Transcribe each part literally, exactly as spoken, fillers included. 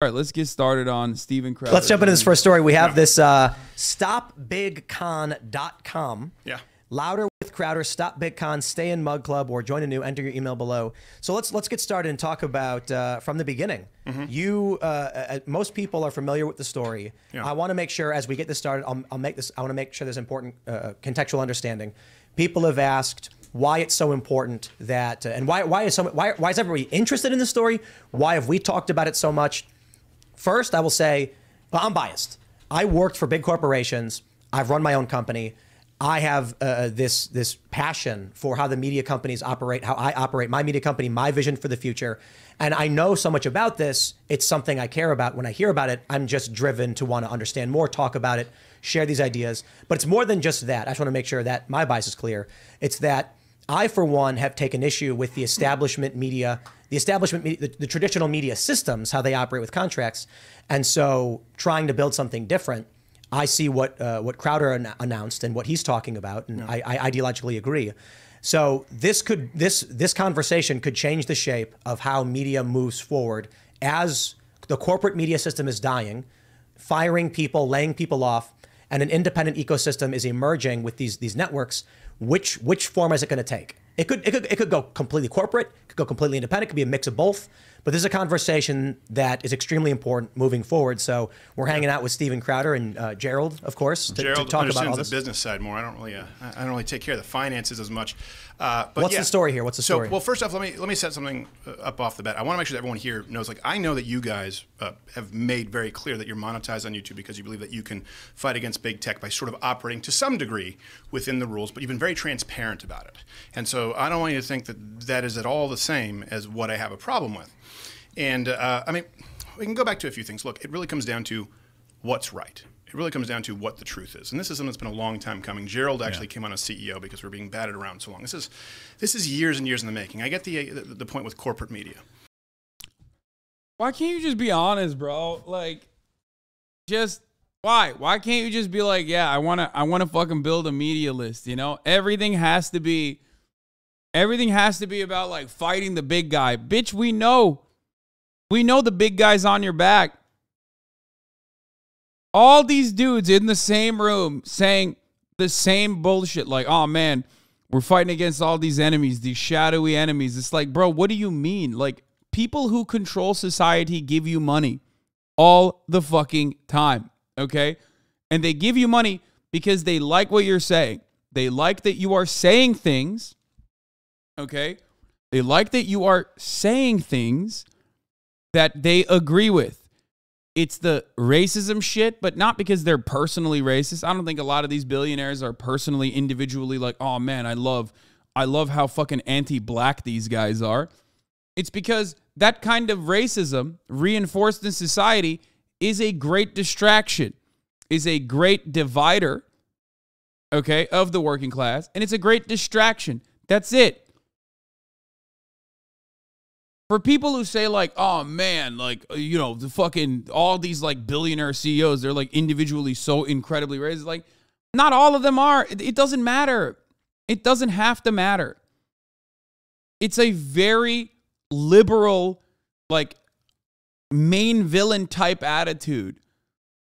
All right, let's get started on Stephen Crowder. Let's jump into this first story. We have yeah. this uh, stop big con dot com. Yeah. Louder with Crowder, stop BigCon, stay in Mug Club, or join a new. Enter your email below. So let's let's get started and talk about uh, from the beginning. Mm-hmm. You, uh, uh, most people are familiar with the story. Yeah. I want to make sure as we get this started, I'll, I'll make this. I want to make sure there's important uh, contextual understanding. People have asked why it's so important that, uh, and why why is so why why is everybody interested in the story? Why have we talked about it so much? First, I will say, well, I'm biased. I worked for big corporations. I've run my own company. I have uh, this this passion for how the media companies operate, how I operate my media company, my vision for the future. And I know so much about this. It's something I care about. When I hear about it, I'm just driven to want to understand more, talk about it, share these ideas. But it's more than just that. I just want to make sure that my bias is clear. It's that I, for one, have taken issue with the establishment media, the establishment, the, the traditional media systems, how they operate with contracts. And so trying to build something different, I see what uh, what Crowder an announced and what he's talking about, and yeah. I, I ideologically agree. So this could this this conversation could change the shape of how media moves forward as the corporate media system is dying, firing people, laying people off, and an independent ecosystem is emerging with these these networks. Which which form is it going to take? It could, it could, it could go completely corporate, it could go completely independent, it could be a mix of both, but this is a conversation that is extremely important moving forward. So we're yeah. hanging out with Stephen Crowder and uh, Gerald, of course, to, Gerald to talk understands about all this. the business side more. I don't really, uh, I don't really take care of the finances as much. Uh, but What's yeah. the story here? What's the so, story? Well, first off, let me, let me set something up off the bat. I want to make sure that everyone here knows, like, I know that you guys uh, have made very clear that you're monetized on YouTube because you believe that you can fight against big tech by sort of operating to some degree within the rules, but you've been very transparent about it. And so I don't want you to think that that is at all the same as what I have a problem with. And uh, I mean, we can go back to a few things. Look, it really comes down to what's right. It really comes down to what the truth is. And this is something that's been a long time coming. Gerald actually yeah. came on as C E O because we're being batted around so long. This is, this is years and years in the making. I get the, the, the point with corporate media. Why can't you just be honest, bro? Like, just... Why? Why can't you just be like, yeah, I want to I want to fucking build a media list, you know? Everything has to be... Everything has to be about, like, fighting the big guy. Bitch, we know. We know the big guy's on your back. All these dudes in the same room saying the same bullshit. Like, oh, man, we're fighting against all these enemies, these shadowy enemies. It's like, bro, what do you mean? Like, people who control society give you money all the fucking time, okay? And they give you money because they like what you're saying. They like that you are saying things. Okay, they like that you are saying things that they agree with. It's the racism shit, but not because they're personally racist. I don't think a lot of these billionaires are personally, individually like, oh man, I love, I love how fucking anti-black these guys are. It's because that kind of racism reinforced in society is a great distraction, is a great divider, okay, of the working class, and it's a great distraction. That's it. For people who say like, oh man, like, you know, the fucking, all these like billionaire C E Os, they're like individually so incredibly racist. Like, not all of them are. It, it doesn't matter. It doesn't have to matter. It's a very liberal, like, main villain type attitude.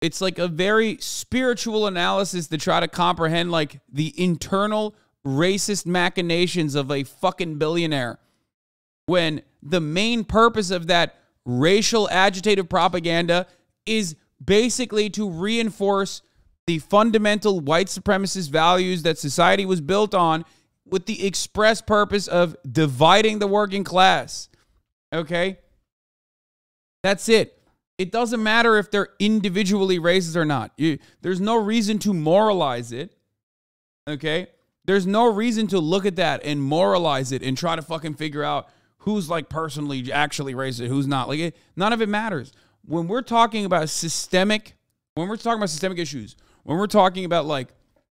It's like a very spiritual analysis to try to comprehend like the internal racist machinations of a fucking billionaire, when the main purpose of that racial agitative propaganda is basically to reinforce the fundamental white supremacist values that society was built on, with the express purpose of dividing the working class. Okay? That's it. It doesn't matter if they're individually racist or not. You, there's no reason to moralize it. Okay? There's no reason to look at that and moralize it and try to fucking figure out who's like personally actually racist, who's not. Like, it, none of it matters. When we're talking about systemic, when we're talking about systemic issues, when we're talking about like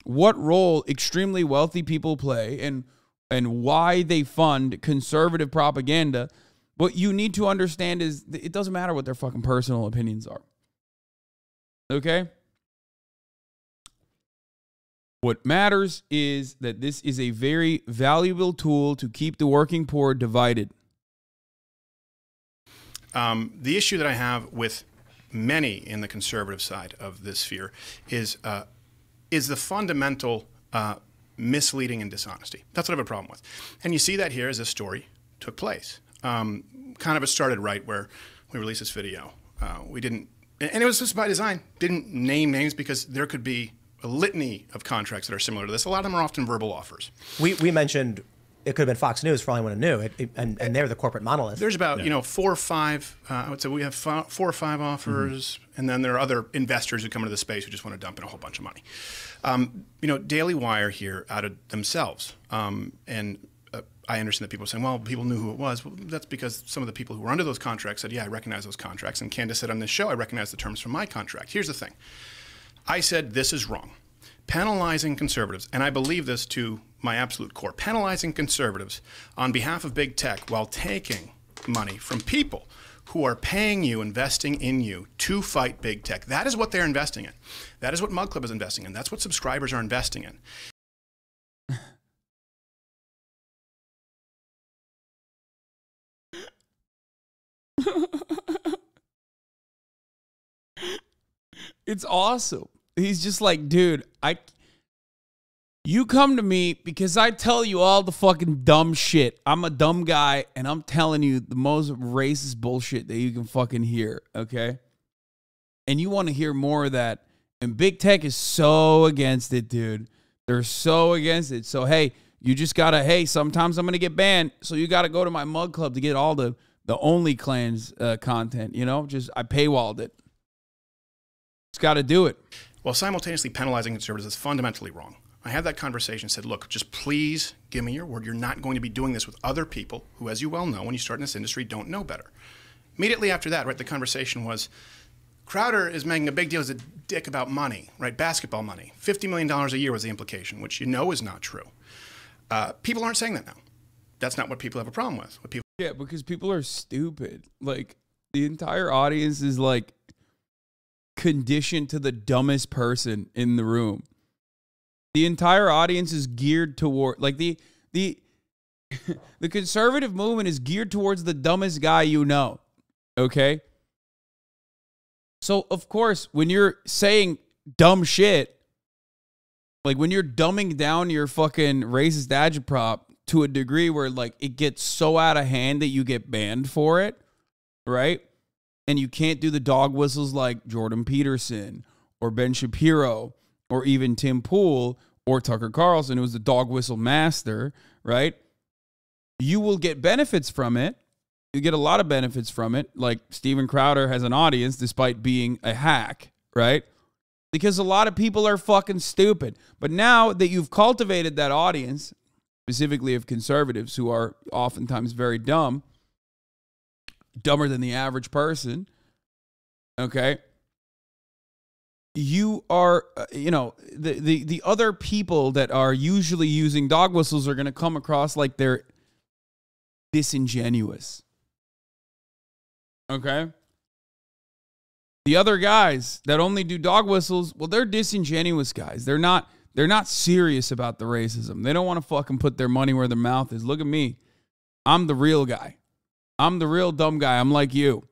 what role extremely wealthy people play and and why they fund conservative propaganda, what you need to understand is it doesn't matter what their fucking personal opinions are. Okay? What matters is that this is a very valuable tool to keep the working poor divided. Um, the issue that I have with many in the conservative side of this sphere is uh, is the fundamental uh, misleading and dishonesty. That's what I have a problem with. And you see that here as this story took place. Um, kind of it started right where we released this video. Uh, we didn't, and it was just by design, didn't name names because there could be a litany of contracts that are similar to this. A lot of them are often verbal offers. We, we mentioned it could have been Fox News for all anyone who knew, it, it, and, and they're the corporate monolith. There's about, yeah. you know, four or five, uh, I would say we have four or five offers, mm-hmm. and then there are other investors who come into the space who just want to dump in a whole bunch of money. Um, you know, Daily Wire here outed themselves, um, and uh, I understand that people are saying, well, people knew who it was. Well, that's because some of the people who were under those contracts said, yeah, I recognize those contracts, and Candace said on this show, I recognize the terms from my contract. Here's the thing. I said this is wrong. Penalizing conservatives, and I believe this to my absolute core, penalizing conservatives on behalf of big tech while taking money from people who are paying you, investing in you to fight big tech. That is what they're investing in. That is what Mug Club is investing in. That's what subscribers are investing in. It's awesome. He's just like, dude, I... You come to me because I tell you all the fucking dumb shit. I'm a dumb guy, and I'm telling you the most racist bullshit that you can fucking hear, okay? And you want to hear more of that. And big tech is so against it, dude. They're so against it. So, hey, you just got to, hey, sometimes I'm going to get banned, so you got to go to my Mug Club to get all the, the OnlyClans uh, content, you know? Just, I paywalled it. Just got to do it. While simultaneously penalizing conservatives is fundamentally wrong. I had that conversation and said, look, just please give me your word. You're not going to be doing this with other people who, as you well know, when you start in this industry, don't know better. Immediately after that, right, the conversation was, Crowder is making a big deal as a dick about money, right, basketball money. fifty million dollars a year was the implication, which you know is not true. Uh, people aren't saying that now. That's not what people have a problem with. What people yeah, because people are stupid. Like, the entire audience is, like, conditioned to the dumbest person in the room. The entire audience is geared toward, like, the the the conservative movement is geared towards the dumbest guy you know, okay? So, of course, when you're saying dumb shit, like, when you're dumbing down your fucking racist agitprop to a degree where, like, it gets so out of hand that you get banned for it, right? And you can't do the dog whistles like Jordan Peterson or Ben Shapiro or even Tim Pool or Tucker Carlson, who was the dog whistle master, right? You will get benefits from it. You get a lot of benefits from it. Like, Stephen Crowder has an audience despite being a hack, right? Because a lot of people are fucking stupid. But now that you've cultivated that audience, specifically of conservatives who are oftentimes very dumb, dumber than the average person, okay? You are, you know, the, the, the other people that are usually using dog whistles are going to come across like they're disingenuous. Okay? The other guys that only do dog whistles, well, they're disingenuous guys. They're not, they're not serious about the racism. They don't want to fucking put their money where their mouth is. Look at me. I'm the real guy. I'm the real dumb guy. I'm like you.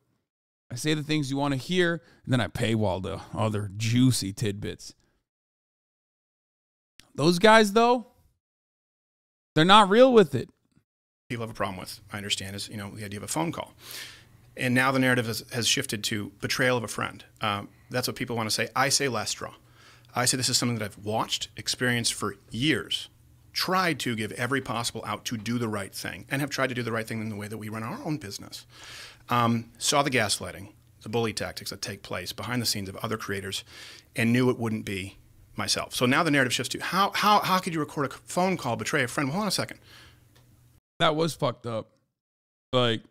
I say the things you want to hear, and then I paywall the other juicy tidbits. Those guys, though, they're not real with it. People have a problem with, I understand, is, you know, the idea of a phone call. And now the narrative has, has shifted to betrayal of a friend. Um, that's what people want to say. I say last straw. I say this is something that I've watched, experienced for years, tried to give every possible out to do the right thing, and have tried to do the right thing in the way that we run our own business. Um, saw the gaslighting, the bully tactics that take place behind the scenes of other creators, and knew it wouldn't be myself. So now the narrative shifts to how how how could you record a phone call, betray a friend? Well, hold on a second. That was fucked up. Like,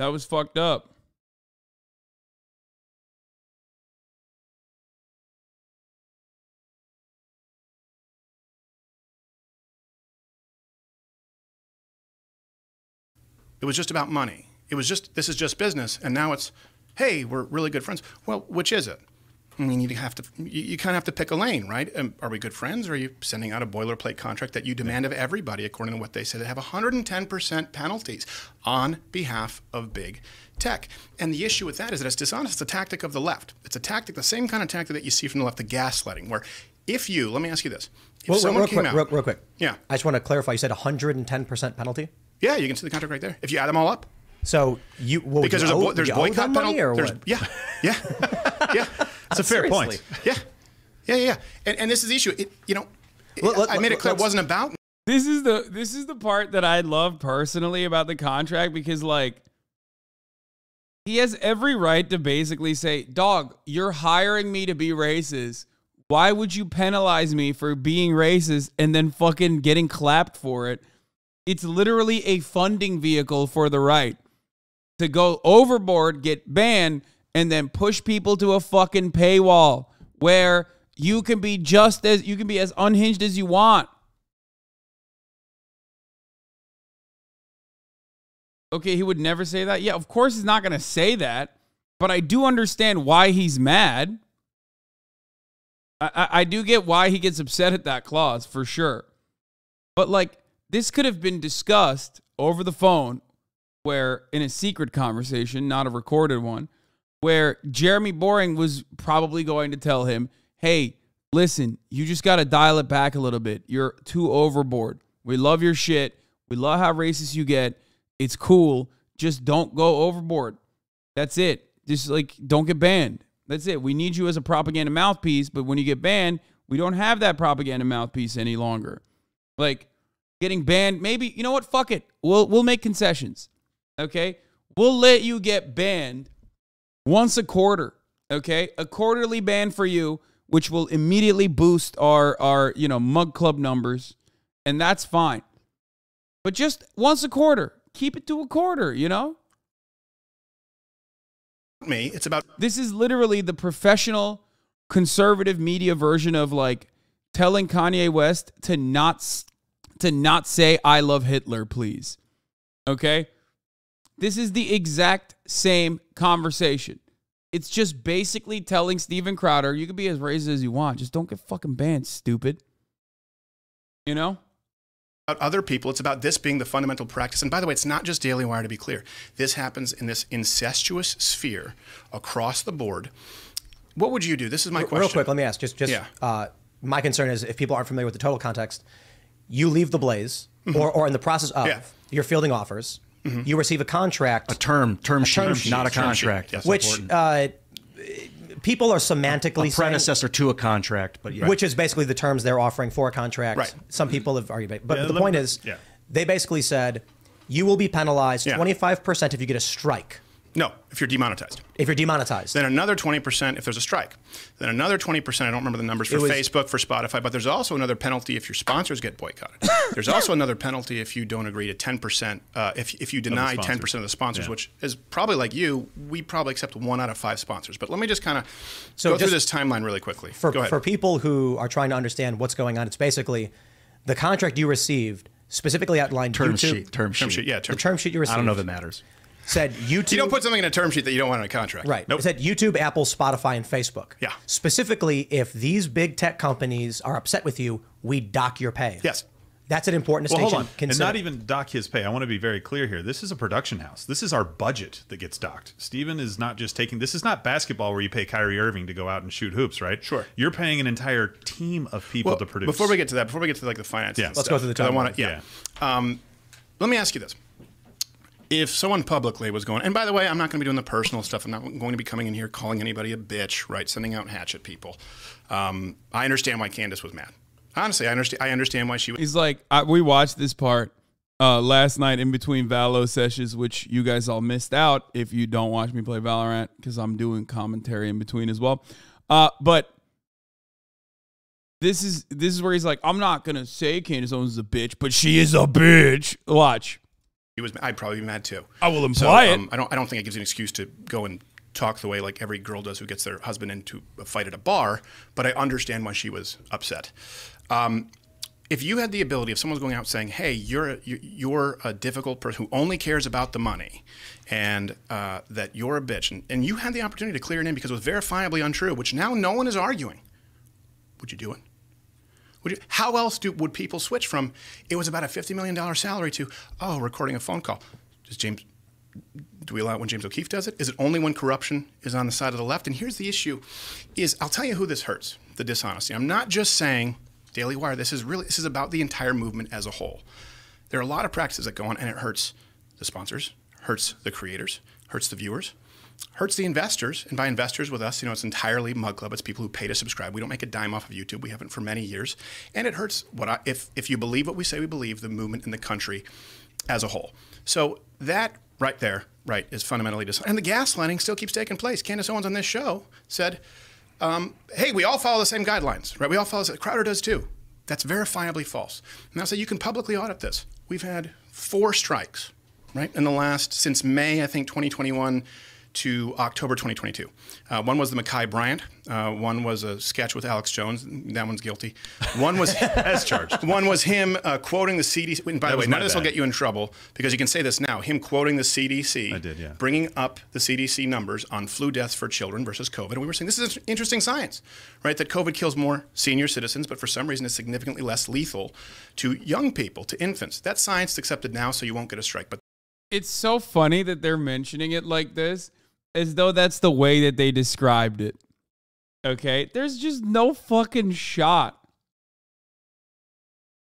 that was fucked up. It was just about money. It was just, this is just business. And now it's, hey, we're really good friends. Well, which is it? we need to have to, you, you kind of have to pick a lane, right? Um, are we good friends, or are you sending out a boilerplate contract that you demand of everybody, according to what they say, they have one hundred ten percent penalties on behalf of big tech? And the issue with that is that it's dishonest. It's a tactic of the left. It's a tactic, the same kind of tactic that you see from the left, the gaslighting, where if you, let me ask you this. If well, someone real came quick, out, real, real quick. Yeah. I just want to clarify, you said one hundred ten percent penalty? Yeah, you can see the contract right there. If you add them all up. So you, well, because you there's, owe, a, there's you boycott penalty, or what? Yeah, yeah, yeah. It's a fair Seriously. point. Yeah, yeah, yeah. And, and this is the issue. It, you know, let, let, I made it clear it wasn't about. This is the this is the part that I love personally about the contract, because like he has every right to basically say, "Dog, you're hiring me to be racist. Why would you penalize me for being racist and then fucking getting clapped for it?" It's literally a funding vehicle for the right to go overboard, get banned, and then push people to a fucking paywall where you can be just as, you can be as unhinged as you want. Okay, he would never say that. Yeah, of course he's not going to say that, but I do understand why he's mad. I, I, I do get why he gets upset at that clause, for sure. But like, this could have been discussed over the phone, where in a secret conversation, not a recorded one, where Jeremy Boring was probably going to tell him, hey, listen, you just got to dial it back a little bit. You're too overboard. We love your shit. We love how racist you get. It's cool. Just don't go overboard. That's it. Just like, don't get banned. That's it. We need you as a propaganda mouthpiece, but when you get banned, we don't have that propaganda mouthpiece any longer. Like, getting banned, maybe, you know what, fuck it. We'll, we'll make concessions, okay? We'll let you get banned once a quarter, okay? A quarterly ban for you, which will immediately boost our, our you know, Mug Club numbers, and that's fine. But just once a quarter. Keep it to a quarter, you know? Me, it's about... This is literally the professional conservative media version of, like, telling Kanye West to not... to not say, I love Hitler, please. Okay? This is the exact same conversation. It's just basically telling Stephen Crowder, you can be as racist as you want. Just don't get fucking banned, stupid. You know? About other people, it's about this being the fundamental practice. And by the way, it's not just Daily Wire, to be clear. This happens in this incestuous sphere across the board. What would you do? This is my real question. Real quick, let me ask. Just, just yeah. uh, my concern is, if people aren't familiar with the total context, you leave the Blaze, mm-hmm. or, or in the process of, yeah. you're fielding offers, mm-hmm. you receive a contract. A term, term, a sheet, term sheet, not a contract. Yes, which uh, people are semantically a, a predecessor saying, to a contract, but yeah. Which is basically the terms they're offering for a contract. Right. Some people have argued, but yeah, the, the point is, yeah. they basically said, you will be penalized twenty-five percent yeah. if you get a strike. No, if you're demonetized. If you're demonetized. Then another twenty percent if there's a strike. Then another twenty percent, I don't remember the numbers for was, Facebook, for Spotify, but there's also another penalty if your sponsors get boycotted. There's also another penalty if you don't agree to ten percent, uh, if, if you deny ten percent of the sponsors, yeah. which is probably like you, we probably accept one out of five sponsors. But let me just kind of so go through this timeline really quickly. For, go ahead. For people who are trying to understand what's going on, it's basically the contract you received, specifically outlined term YouTube. Sheet, term, term sheet. sheet. Yeah, term the term sheet you received. I don't know if it matters. Said YouTube. You don't put something in a term sheet that you don't want in a contract. Right. Nope. It said YouTube, Apple, Spotify, and Facebook. Yeah. Specifically, if these big tech companies are upset with you, we dock your pay. Yes. That's an important distinction. Well, hold on. Consider. And not even dock his pay. I want to be very clear here. This is a production house. This is our budget that gets docked. Stephen is not just taking, this is not basketball where you pay Kyrie Irving to go out and shoot hoops, right? Sure. You're paying an entire team of people well, to produce. Before we get to that, before we get to like the finances. Yeah. Let's stuff, go through the timeline. I want to, yeah. yeah. Um, let me ask you this. If someone publicly was going, and by the way, I'm not going to be doing the personal stuff. I'm not going to be coming in here calling anybody a bitch, right? Sending out hatchet people. Um, I understand why Candace was mad. Honestly, I understand. I understand why she was. He's like, I, we watched this part uh, last night in between Valo sessions, which you guys all missed out if you don't watch me play Valorant, because I'm doing commentary in between as well. Uh, but this is this is where he's like, I'm not going to say Candace Owens is a bitch, but she is a bitch. Watch. He was, I'd probably be mad too. I will imply so, um, it. I don't, I don't think it gives you an excuse to go and talk the way like every girl does who gets their husband into a fight at a bar, but I understand why she was upset. Um, if you had the ability of someone's going out saying, hey, you're, you're a difficult person who only cares about the money and uh, that you're a bitch, and, and you had the opportunity to clear it in because it was verifiably untrue, which now no one is arguing, would you do it? Would you, how else do, would people switch from it was about a fifty million dollar salary to, oh, recording a phone call? Does James, do we allow it when James O'Keefe does it? Is it only when corruption is on the side of the left? And here's the issue is, I'll tell you who this hurts, the dishonesty. I'm not just saying Daily Wire. This is really, this is about the entire movement as a whole. There are a lot of practices that go on, and it hurts the sponsors, hurts the creators, hurts the viewers, hurts the investors. And by investors with us, you know, it's entirely Mug Club. It's people who pay to subscribe. We don't make a dime off of YouTube. We haven't for many years. And it hurts what I, if, if you believe what we say we believe, the movement in the country as a whole. So that right there, right, is fundamentally dishonest. And the gaslighting still keeps taking place. Candace Owens on this show said, Um, hey, we all follow the same guidelines, right? We all follow the same. Crowder does too. That's verifiably false. Now, so you can publicly audit this. We've had four strikes, right, in the last, since May, I think, twenty twenty-one to October twenty twenty-two. Uh, one was the Mekhi Bryant. Uh, one was a sketch with Alex Jones. That one's guilty. One was as charged. One was him uh, quoting the C D C. And by that the way, none of this will get you in trouble because you can say this now. Him quoting the C D C. I did, yeah. Bringing up the C D C numbers on flu deaths for children versus COVID. And we were saying this is interesting science, right? That COVID kills more senior citizens, but for some reason it's significantly less lethal to young people, to infants. That science is accepted now, so you won't get a strike. But it's so funny that they're mentioning it like this, as though that's the way that they described it. Okay, there's just no fucking shot.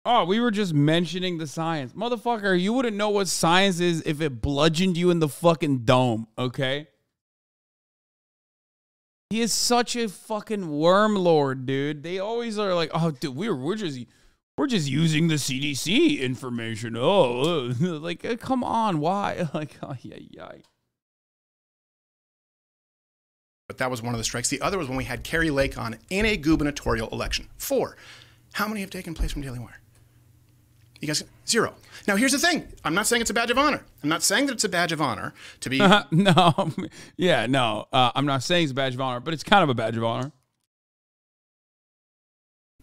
Oh, we were just mentioning the science. Motherfucker, you wouldn't know what science is if it bludgeoned you in the fucking dome, okay? He is such a fucking worm lord, dude. They always are like, oh, dude, we're, we're, just, we're just using the C D C information. Oh, like, come on, why? Like, oh, yeah, yeah. But that was one of the strikes. The other was when we had Carrie Lake on in a gubernatorial election. Four. How many have taken place from Daily Wire? You guys, zero. Now, here's the thing. I'm not saying it's a badge of honor. I'm not saying that it's a badge of honor to be. Uh, no. Yeah, no. Uh, I'm not saying it's a badge of honor, but it's kind of a badge of honor.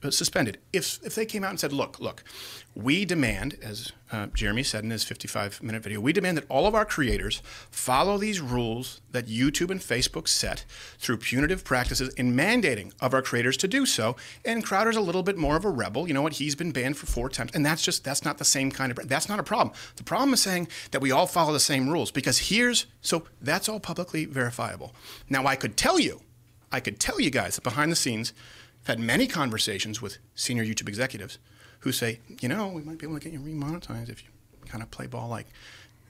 Suspended. If, if they came out and said, look, look, we demand, as uh, Jeremy said in his fifty-five minute video, we demand that all of our creators follow these rules that YouTube and Facebook set through punitive practices in mandating of our creators to do so. And Crowder's a little bit more of a rebel. You know what? He's been banned for four times. And that's just, that's not the same kind of, that's not a problem. The problem is saying that we all follow the same rules because here's, so that's all publicly verifiable. Now, I could tell you, I could tell you guys that behind the scenes, I've had many conversations with senior YouTube executives who say, you know, we might be able to get you remonetized if you kind of play ball like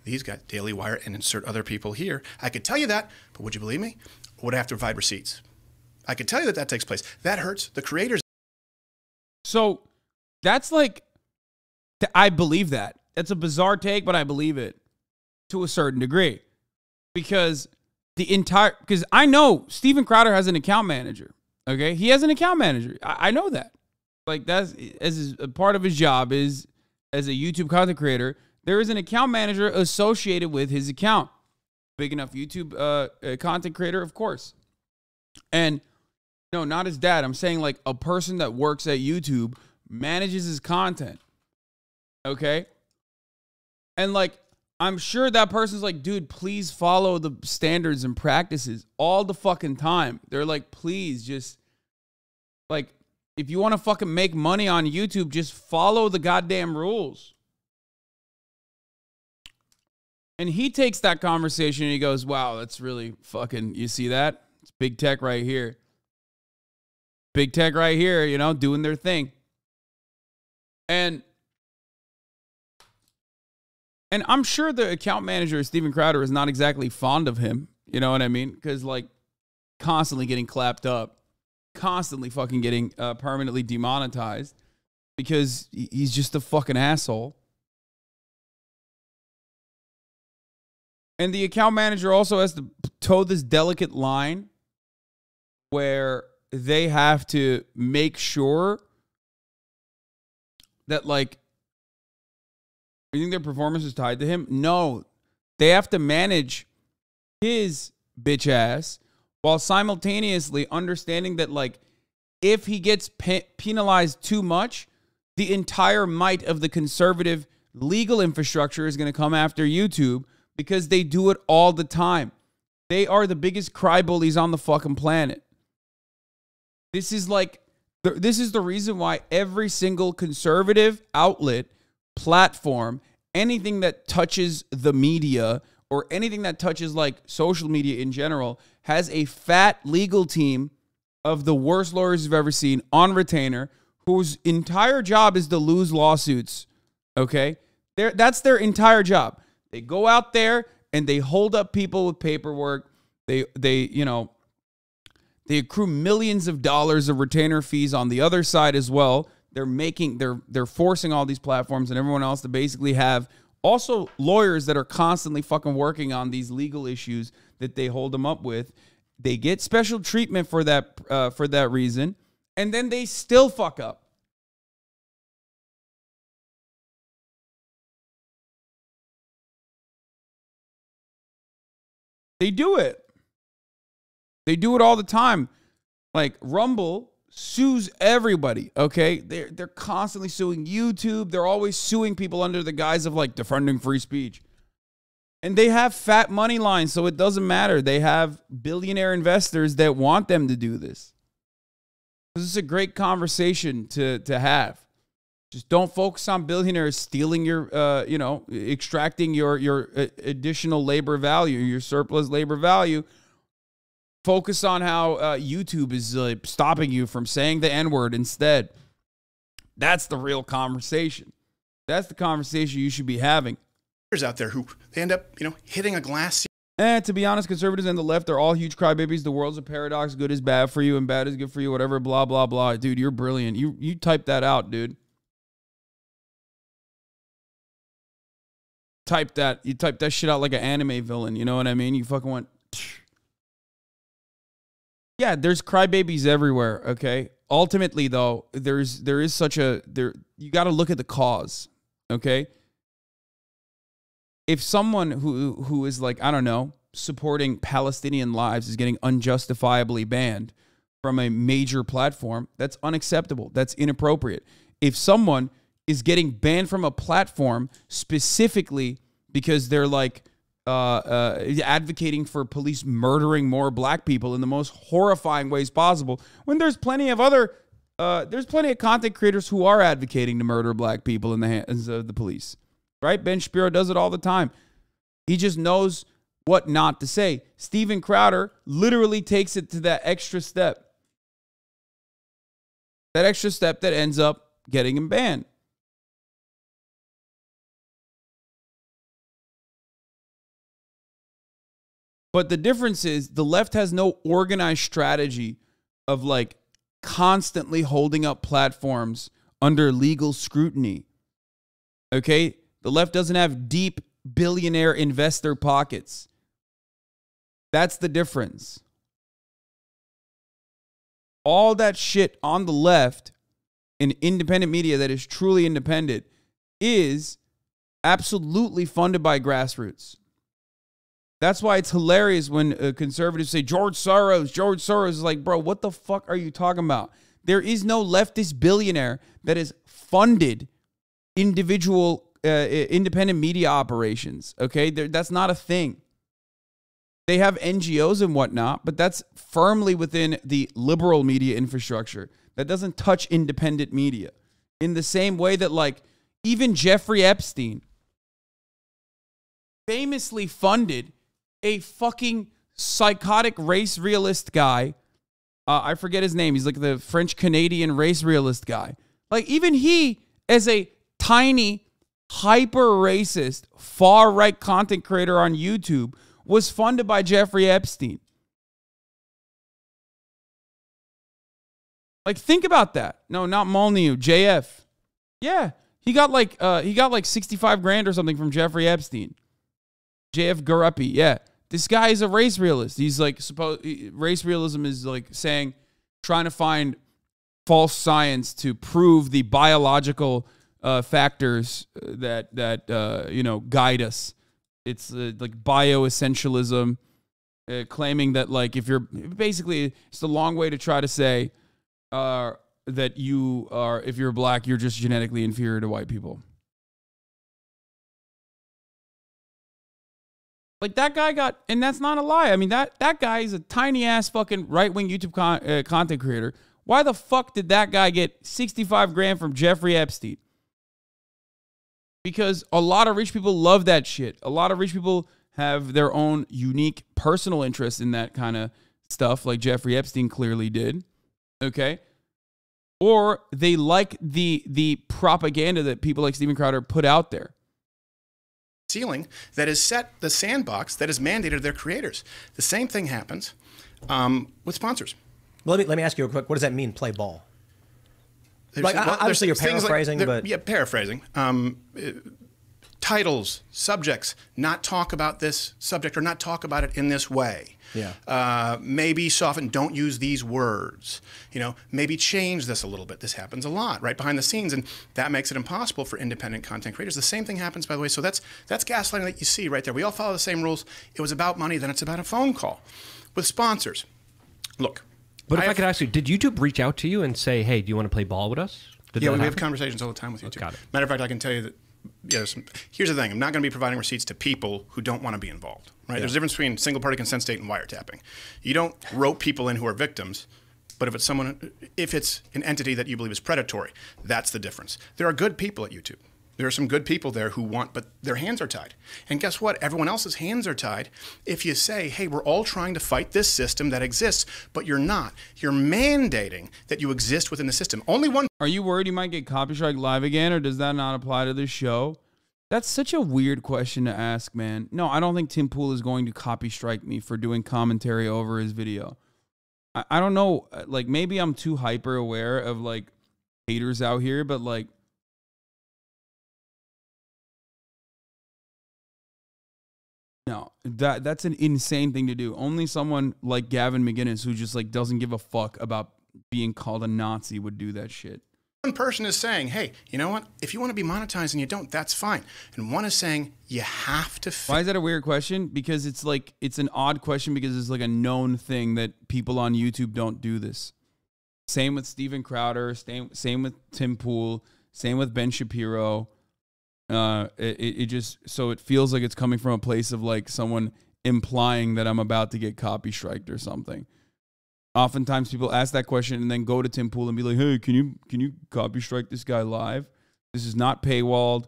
these guys, Daily Wire, and insert other people here. I could tell you that, but would you believe me? Or would I have to provide receipts? I could tell you that that takes place. That hurts the creators. So that's like, I believe that. That's a bizarre take, but I believe it to a certain degree. Because the entire, because I know Stephen Crowder has an account manager. Okay, he has an account manager. I, I know that. Like that's as his, a part of his job is as a YouTube content creator. There is an account manager associated with his account. Big enough YouTube uh, content creator, of course. And no, not his dad. I'm saying like a person that works at YouTube manages his content. Okay, and like I'm sure that person's like, dude, please follow the standards and practices all the fucking time. They're like, please just, like, if you want to fucking make money on YouTube, just follow the goddamn rules. And he takes that conversation and he goes, wow, that's really fucking, you see that? It's big tech right here. Big tech right here, you know, doing their thing. And... And I'm sure the account manager, Stephen Crowder, is not exactly fond of him. You know what I mean? Because, like, constantly getting clapped up, constantly fucking getting uh, permanently demonetized because he's just a fucking asshole. And the account manager also has to toe this delicate line where they have to make sure that, like, you think their performance is tied to him? No. They have to manage his bitch ass while simultaneously understanding that, like, if he gets pe penalized too much, the entire might of the conservative legal infrastructure is going to come after YouTube because they do it all the time. They are the biggest cry bullies on the fucking planet. This is like, this is the reason why every single conservative outlet, platform, anything that touches the media or anything that touches like social media in general has a fat legal team of the worst lawyers you've ever seen on retainer whose entire job is to lose lawsuits, okay? They're, that's their entire job. They go out there and they hold up people with paperwork. They, they, you know, they accrue millions of dollars of retainer fees on the other side as well. They're making, they're, they're forcing all these platforms and everyone else to basically have also lawyers that are constantly fucking working on these legal issues that they hold them up with. They get special treatment for that, uh, for that reason. And then they still fuck up. They do it. They do it all the time. Like Rumble sues everybody, okay? They're, they're constantly suing YouTube. They're always suing people under the guise of like defending free speech. And they have fat money lines, so it doesn't matter. They have billionaire investors that want them to do this. This is a great conversation to, to have. Just don't focus on billionaires stealing your, uh, you know, extracting your, your additional labor value, your surplus labor value. Focus on how uh, YouTube is uh, stopping you from saying the N word instead. That's the real conversation. That's the conversation you should be having. There's out there who they end up, you know, hitting a glass. And to be honest, conservatives and the left are all huge crybabies. The world's a paradox. Good is bad for you and bad is good for you, whatever, blah, blah, blah. Dude, you're brilliant. You, you typed that out, dude. Type that, you type that shit out like an anime villain, you know what I mean? You fucking went, psh. Yeah, there's crybabies everywhere, okay? Ultimately, though, there's, there is such a, there, you got to look at the cause, okay? If someone who, who is like, I don't know, supporting Palestinian lives is getting unjustifiably banned from a major platform, that's unacceptable, that's inappropriate. If someone is getting banned from a platform specifically because they're like uh, uh, advocating for police murdering more black people in the most horrifying ways possible. When there's plenty of other, uh, there's plenty of content creators who are advocating to murder black people in the hands of the police, right? Ben Shapiro does it all the time. He just knows what not to say. Stephen Crowder literally takes it to that extra step. That extra step that ends up getting him banned. But the difference is the left has no organized strategy of like constantly holding up platforms under legal scrutiny. Okay? The left doesn't have deep billionaire investor pockets. That's the difference. All that shit on the left in independent media that is truly independent is absolutely funded by grassroots. That's why it's hilarious when uh, conservatives say, George Soros, George Soros is like, bro, what the fuck are you talking about? There is no leftist billionaire that has funded individual uh, independent media operations, okay? They're, that's not a thing. They have N G Os and whatnot, but that's firmly within the liberal media infrastructure. That doesn't touch independent media. In the same way that, like, even Jeffrey Epstein famously funded a fucking psychotic race realist guy. Uh, I forget his name. He's like the French-Canadian race realist guy. Like even he, as a tiny, hyper-racist, far-right content creator on YouTube, was funded by Jeffrey Epstein. Like think about that. No, not Molyneux, J F. Yeah, he got like uh, he got like sixty-five grand or something from Jeffrey Epstein. J F Garupi, yeah. This guy is a race realist. He's like, suppose race realism is like saying, trying to find false science to prove the biological uh, factors that, that uh, you know, guide us. It's uh, like bioessentialism, uh, claiming that like if you're, basically it's the long way to try to say, uh, that you are, if you're black, you're just genetically inferior to white people. Like that guy got, and that's not a lie. I mean, that, that guy is a tiny ass fucking right-wing YouTube con uh, content creator. Why the fuck did that guy get sixty-five grand from Jeffrey Epstein? Because a lot of rich people love that shit. A lot of rich people have their own unique personal interest in that kind of stuff, like Jeffrey Epstein clearly did. Okay? Or they like the the propaganda that people like Stephen Crowder put out there. Ceiling that is set, the sandbox that is mandated to their creators. The same thing happens um, with sponsors. Well, let me let me ask you real quick. What does that mean? Play ball. There's, like well, obviously you're paraphrasing, like, but yeah, paraphrasing. Um, uh, titles, subjects. Not talk about this subject or not talk about it in this way. Yeah. Uh, maybe soften. Don't use these words. You know. Maybe change this a little bit. This happens a lot, right behind the scenes, and that makes it impossible for independent content creators. The same thing happens, by the way. So that's that's gaslighting that you see right there. We all follow the same rules. It was about money. Then it's about a phone call, with sponsors. Look. But if I, have, I could ask you, did YouTube reach out to you and say, hey, do you want to play ball with us? Did yeah, we happen? have conversations all the time with YouTube. Oh, matter of fact, I can tell you that, yeah, some, here's the thing. I'm not going to be providing receipts to people who don't want to be involved. Right? Yeah. There's a difference between single-party consent state and wiretapping. You don't rope people in who are victims, but if it's someone, if it's an entity that you believe is predatory, that's the difference. There are good people at YouTube. There are some good people there who want, but their hands are tied. And guess what? Everyone else's hands are tied. If you say, hey, we're all trying to fight this system that exists, but you're not. You're mandating that you exist within the system. Only one. Are you worried you might get copy strike live again, or does that not apply to this show? That's such a weird question to ask, man. No, I don't think Tim Pool is going to copy strike me for doing commentary over his video. I, I don't know. Like, maybe I'm too hyper aware of, like, haters out here, but, like, no, that that's an insane thing to do. Only someone like Gavin McGinnis, who just like doesn't give a fuck about being called a Nazi, would do that shit. One person is saying, hey, you know what? If you want to be monetized and you don't, that's fine. And one is saying you have to. Why is that a weird question? Because it's like, it's an odd question because it's like a known thing that people on YouTube don't do this. Same with Stephen Crowder. Same, same with Tim Pool. Same with Ben Shapiro. Uh, it, it just, so it feels like it's coming from a place of like someone implying that I'm about to get copy striked or something. Oftentimes people ask that question and then go to Tim Pool and be like, hey, can you, can you copy strike this guy live? This is not paywalled.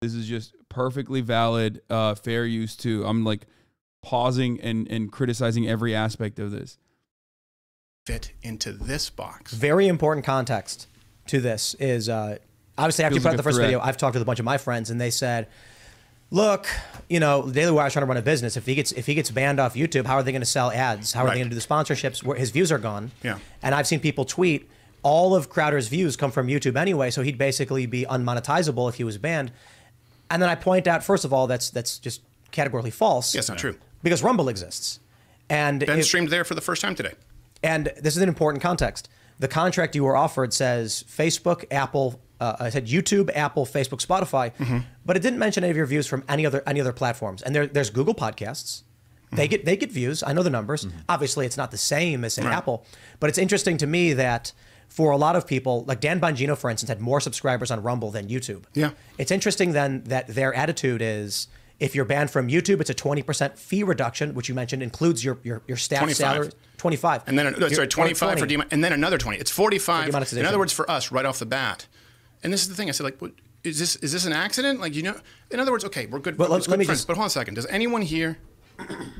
This is just perfectly valid, uh, fair use too. I'm like pausing and, and criticizing every aspect of this. Fit into this box. Very important context to this is, uh, obviously, after you put out the first video, I've talked to a bunch of my friends, and they said, look, you know, Daily Wire is trying to run a business. If he gets if he gets banned off YouTube, how are they going to sell ads? How are they going to do the sponsorships? Where his views are gone. Yeah. And I've seen people tweet, all of Crowder's views come from YouTube anyway, so he'd basically be unmonetizable if he was banned. And then I point out, first of all, that's that's just categorically false. Yeah, it's not true. Because Rumble exists. And Ben streamed there for the first time today. And this is an important context. The contract you were offered says Facebook, Apple, Uh, I said YouTube, Apple, Facebook, Spotify, mm-hmm. but it didn't mention any of your views from any other any other platforms. And there, there's Google Podcasts. Mm-hmm. They get they get views. I know the numbers. Mm-hmm. Obviously, it's not the same as say, right. Apple, but it's interesting to me that for a lot of people, like Dan Bongino, for instance, had more subscribers on Rumble than YouTube. Yeah, it's interesting then that their attitude is if you're banned from YouTube, it's a twenty percent fee reduction, which you mentioned includes your your, your staff salary. twenty-five. And then no, sorry, twenty-five for demonetization, and then another twenty. It's forty-five. For in other words, for us, right off the bat. And this is the thing I said, like, what, is this is this an accident? Like, you know, in other words, okay, we're good, but we're let, good let me friends. Just, but hold on a second. Does anyone here,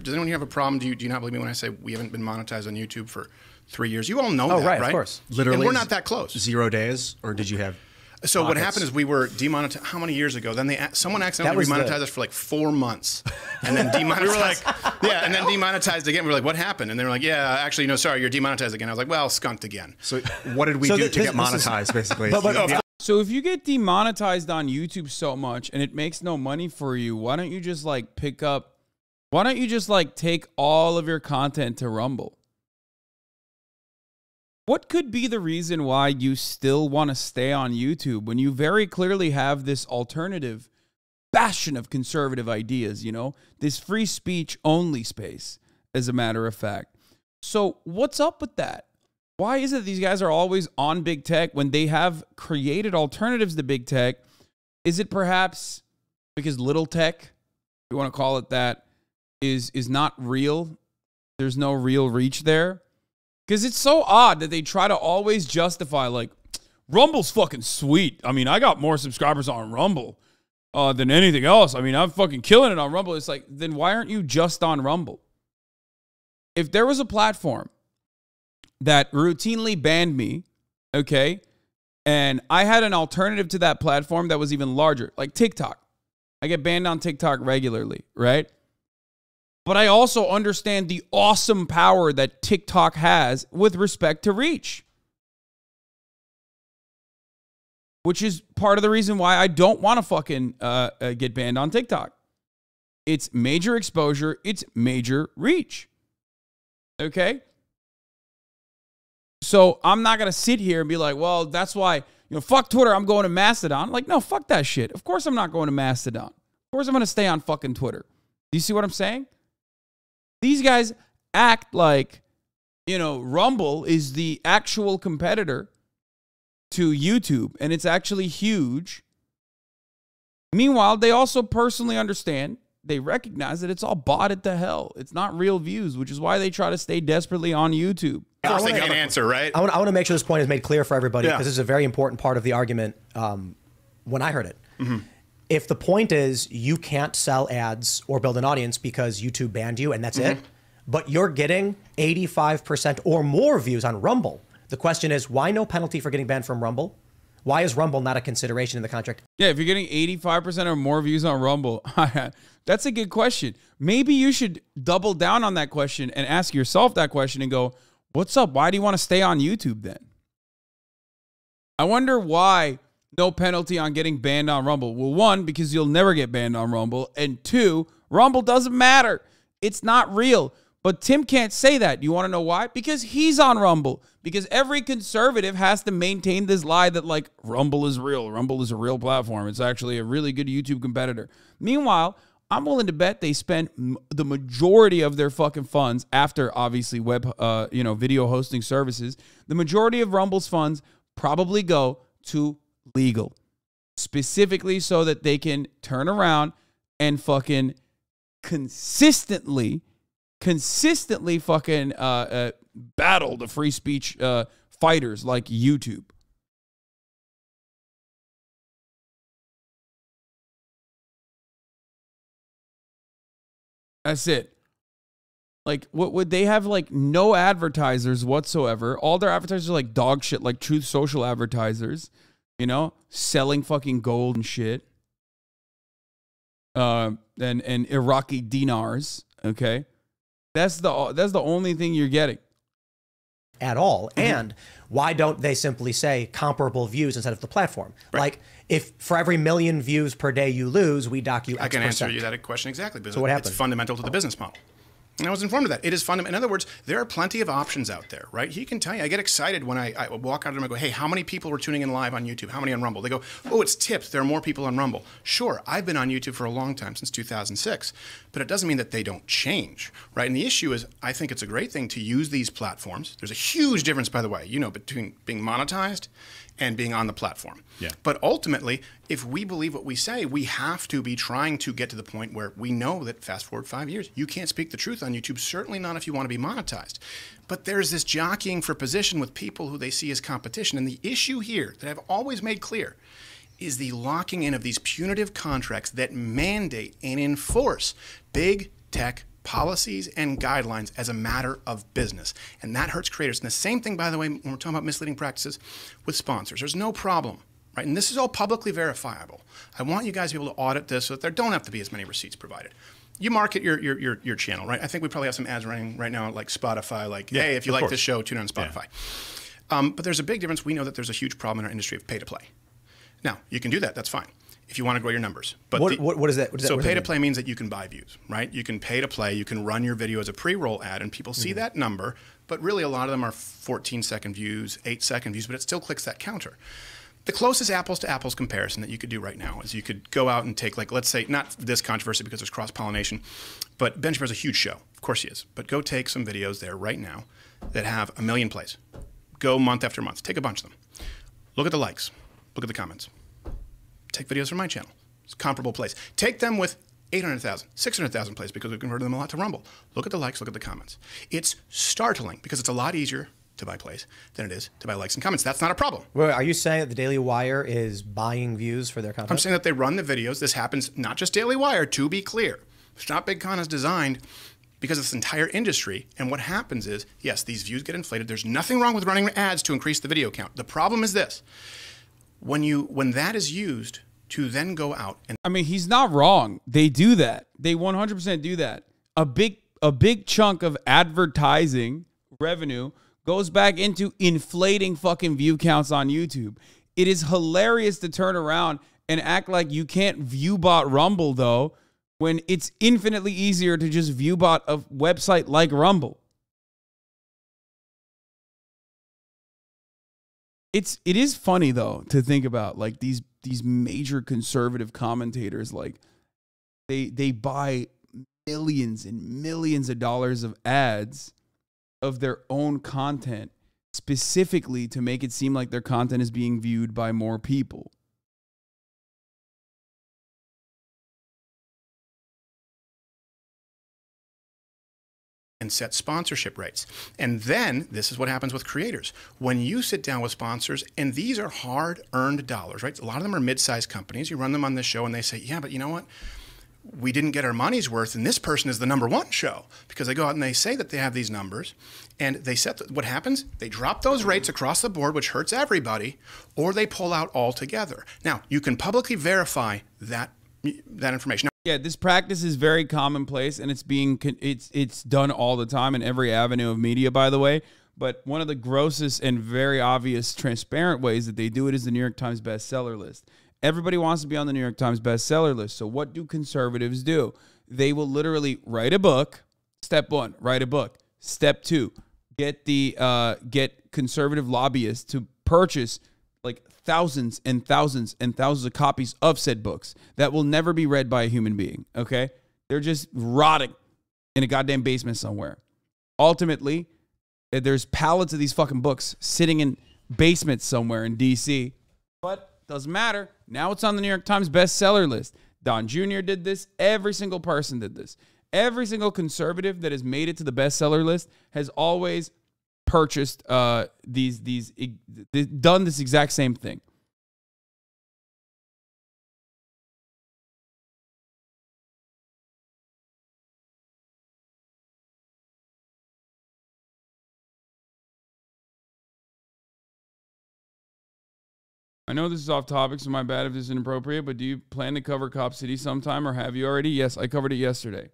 does anyone here have a problem? Do you do you not believe me when I say we haven't been monetized on YouTube for three years? You all know oh, that, right? Right, of course. Literally, and we're not that close. Zero days, or did you have? So pockets? What happened is we were demonetized. How many years ago? Then they someone accidentally remonetized the... us for like four months, and then demonetized. We were like, yeah, and then demonetized again. We were like, what happened? And they were like, yeah, actually, no, sorry, you're demonetized again. I was like, well, skunked again. So what did we so do this, to get monetized, is... basically? But, but, yeah. So if you get demonetized on YouTube so much and it makes no money for you, why don't you just like pick up? Why don't you just like take all of your content to Rumble? What could be the reason why you still want to stay on YouTube when you very clearly have this alternative bastion of conservative ideas, you know, this free speech only space, as a matter of fact. So what's up with that? Why is it these guys are always on big tech when they have created alternatives to big tech? Is it perhaps because little tech, if you want to call it that, is, is not real? There's no real reach there? Because it's so odd that they try to always justify, like, Rumble's fucking sweet. I mean, I got more subscribers on Rumble uh, than anything else. I mean, I'm fucking killing it on Rumble. It's like, then why aren't you just on Rumble? If there was a platform that routinely banned me, okay, and I had an alternative to that platform that was even larger, like TikTok. I get banned on TikTok regularly, right? But I also understand the awesome power that TikTok has with respect to reach, which is part of the reason why I don't want to fucking uh, uh, get banned on TikTok. It's major exposure. It's major reach. Okay? So I'm not going to sit here and be like, well, that's why, you know, fuck Twitter, I'm going to Mastodon. Like, no, fuck that shit. Of course I'm not going to Mastodon. Of course I'm going to stay on fucking Twitter. Do you see what I'm saying? These guys act like, you know, Rumble is the actual competitor to YouTube, and it's actually huge. Meanwhile, they also personally understand, they recognize that it's all botted to hell. It's not real views, which is why they try to stay desperately on YouTube. Of course they can answer, right? I want, I want to make sure this point is made clear for everybody, because yeah. this is a very important part of the argument um, when I heard it. Mm-hmm. If the point is you can't sell ads or build an audience because YouTube banned you and that's mm-hmm. it, but you're getting eighty-five percent or more views on Rumble, the question is, why no penalty for getting banned from Rumble? Why is Rumble not a consideration in the contract? Yeah, if you're getting eighty-five percent or more views on Rumble, that's a good question. Maybe you should double down on that question and ask yourself that question and go, what's up? Why do you want to stay on YouTube then? I wonder why no penalty on getting banned on Rumble. Well, one, because you'll never get banned on Rumble. And two, Rumble doesn't matter. It's not real. But Tim can't say that. You want to know why? Because he's on Rumble. Because every conservative has to maintain this lie that, like, Rumble is real. Rumble is a real platform. It's actually a really good YouTube competitor. Meanwhile, I'm willing to bet they spend m the majority of their fucking funds, after obviously web, uh, you know, video hosting services, the majority of Rumble's funds probably go to legal, specifically so that they can turn around and fucking consistently consistently fucking uh, uh, battle the free speech uh, fighters like YouTube. That's it. Like, what would they have? Like, no advertisers whatsoever. All their advertisers are like dog shit, like Truth Social advertisers, you know, selling fucking gold and shit. Uh, and, and Iraqi dinars, okay? That's the, that's the only thing you're getting. At all. Mm-hmm. And why don't they simply say comparable views instead of the platform? Right. Like, if for every million views per day you lose, we dock you X percent. I can answer you that question exactly. Because so what happened? It's fundamental to the business model. And I was informed of that. It is fundamental. In other words, there are plenty of options out there, right? He can tell you. I get excited when I, I walk out of them and go, hey, how many people were tuning in live on YouTube? How many on Rumble? They go, oh, it's tipped. There are more people on Rumble. Sure, I've been on YouTube for a long time, since two thousand six. But it doesn't mean that they don't change, right? And the issue is, I think it's a great thing to use these platforms. There's a huge difference, by the way, you know, between being monetized and being on the platform. Yeah. But ultimately, if we believe what we say, we have to be trying to get to the point where we know that, fast forward five years, you can't speak the truth on YouTube, certainly not if you want to be monetized. But there's this jockeying for position with people who they see as competition. And the issue here that I've always made clear is the locking in of these punitive contracts that mandate and enforce big tech policies and guidelines as a matter of business. And that hurts creators. And the same thing, by the way, when we're talking about misleading practices with sponsors, there's no problem, right? And this is all publicly verifiable. I want you guys to be able to audit this so that there don't have to be as many receipts provided. You market your, your, your, your channel, right? I think we probably have some ads running right now, like Spotify, like, yeah, hey, if you like course. this show, tune in on Spotify. Yeah. Um, but there's a big difference. We know that there's a huge problem in our industry of pay to play. Now, you can do that. That's fine, if you want to grow your numbers. But what, the, what, what is that? What is so that, pay to play means that you can buy views, right? You can pay to play, you can run your video as a pre-roll ad and people see mm-hmm. that number, but really a lot of them are fourteen second views, eight second views, but it still clicks that counter. The closest apples to apples comparison that you could do right now is you could go out and take, like, let's say, not this controversy because there's cross-pollination, but Ben Shapiro's a huge show, of course he is, but go take some videos there right now that have a million plays. Go month after month. Take a bunch of them. Look at the likes. Look at the comments. Take videos from my channel. It's a comparable place. Take them with eight hundred thousand, six hundred thousand plays because we've converted them a lot to Rumble. Look at the likes. Look at the comments. It's startling because it's a lot easier to buy plays than it is to buy likes and comments. That's not a problem. Wait, are you saying that the Daily Wire is buying views for their content? I'm saying that they run the videos. This happens not just Daily Wire, to be clear. StopBigCon is designed because of this entire industry. And what happens is, yes, these views get inflated. There's nothing wrong with running ads to increase the video count. The problem is this. When, you, when that is used to then go out and... I mean, he's not wrong. They do that. They one hundred percent do that. A big, a big chunk of advertising revenue goes back into inflating fucking view counts on YouTube. It is hilarious to turn around and act like you can't view bot Rumble, though, when it's infinitely easier to just view bot a website like Rumble. It's, it is funny, though, to think about, like, these, these major conservative commentators, like, they, they buy millions and millions of dollars of ads of their own content specifically to make it seem like their content is being viewed by more people. And set sponsorship rates. And then this is what happens with creators. When you sit down with sponsors, and these are hard-earned dollars, right? A lot of them are mid-sized companies. You run them on this show and they say, yeah, but you know what? We didn't get our money's worth, and this person is the number one show, because they go out and they say that they have these numbers, and they set the, what happens? They drop those rates across the board, which hurts everybody, or they pull out altogether. Now, you can publicly verify that that information. Yeah, this practice is very commonplace, and it's being it's it's done all the time in every avenue of media, by the way. But one of the grossest and very obvious, transparent ways that they do it is the New York Times bestseller list. Everybody wants to be on the New York Times bestseller list. So what do conservatives do? They will literally write a book. Step one, write a book. Step two, get the uh, get conservative lobbyists to purchase like thousands and thousands and thousands of copies of said books that will never be read by a human being. Okay, they're just rotting in a goddamn basement somewhere. Ultimately, there's pallets of these fucking books sitting in basements somewhere in D C But doesn't matter. Now it's on the New York Times bestseller list. Don Junior did this. Every single person did this. Every single conservative that has made it to the bestseller list has always purchased uh, these, these, done this exact same thing. I know this is off topic, so my bad if this is inappropriate, but do you plan to cover Cop City sometime, or have you already? Yes, I covered it yesterday.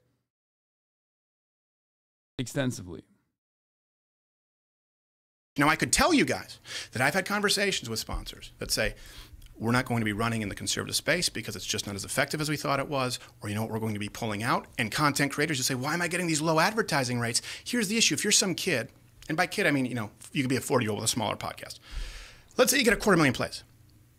Extensively. Now, I could tell you guys that I've had conversations with sponsors that say, we're not going to be running in the conservative space because it's just not as effective as we thought it was, or you know what, we're going to be pulling out. And content creators just say, why am I getting these low advertising rates? Here's the issue. If you're some kid, and by kid, I mean, you know, you could be a forty-year-old with a smaller podcast. Let's say you get a quarter million plays.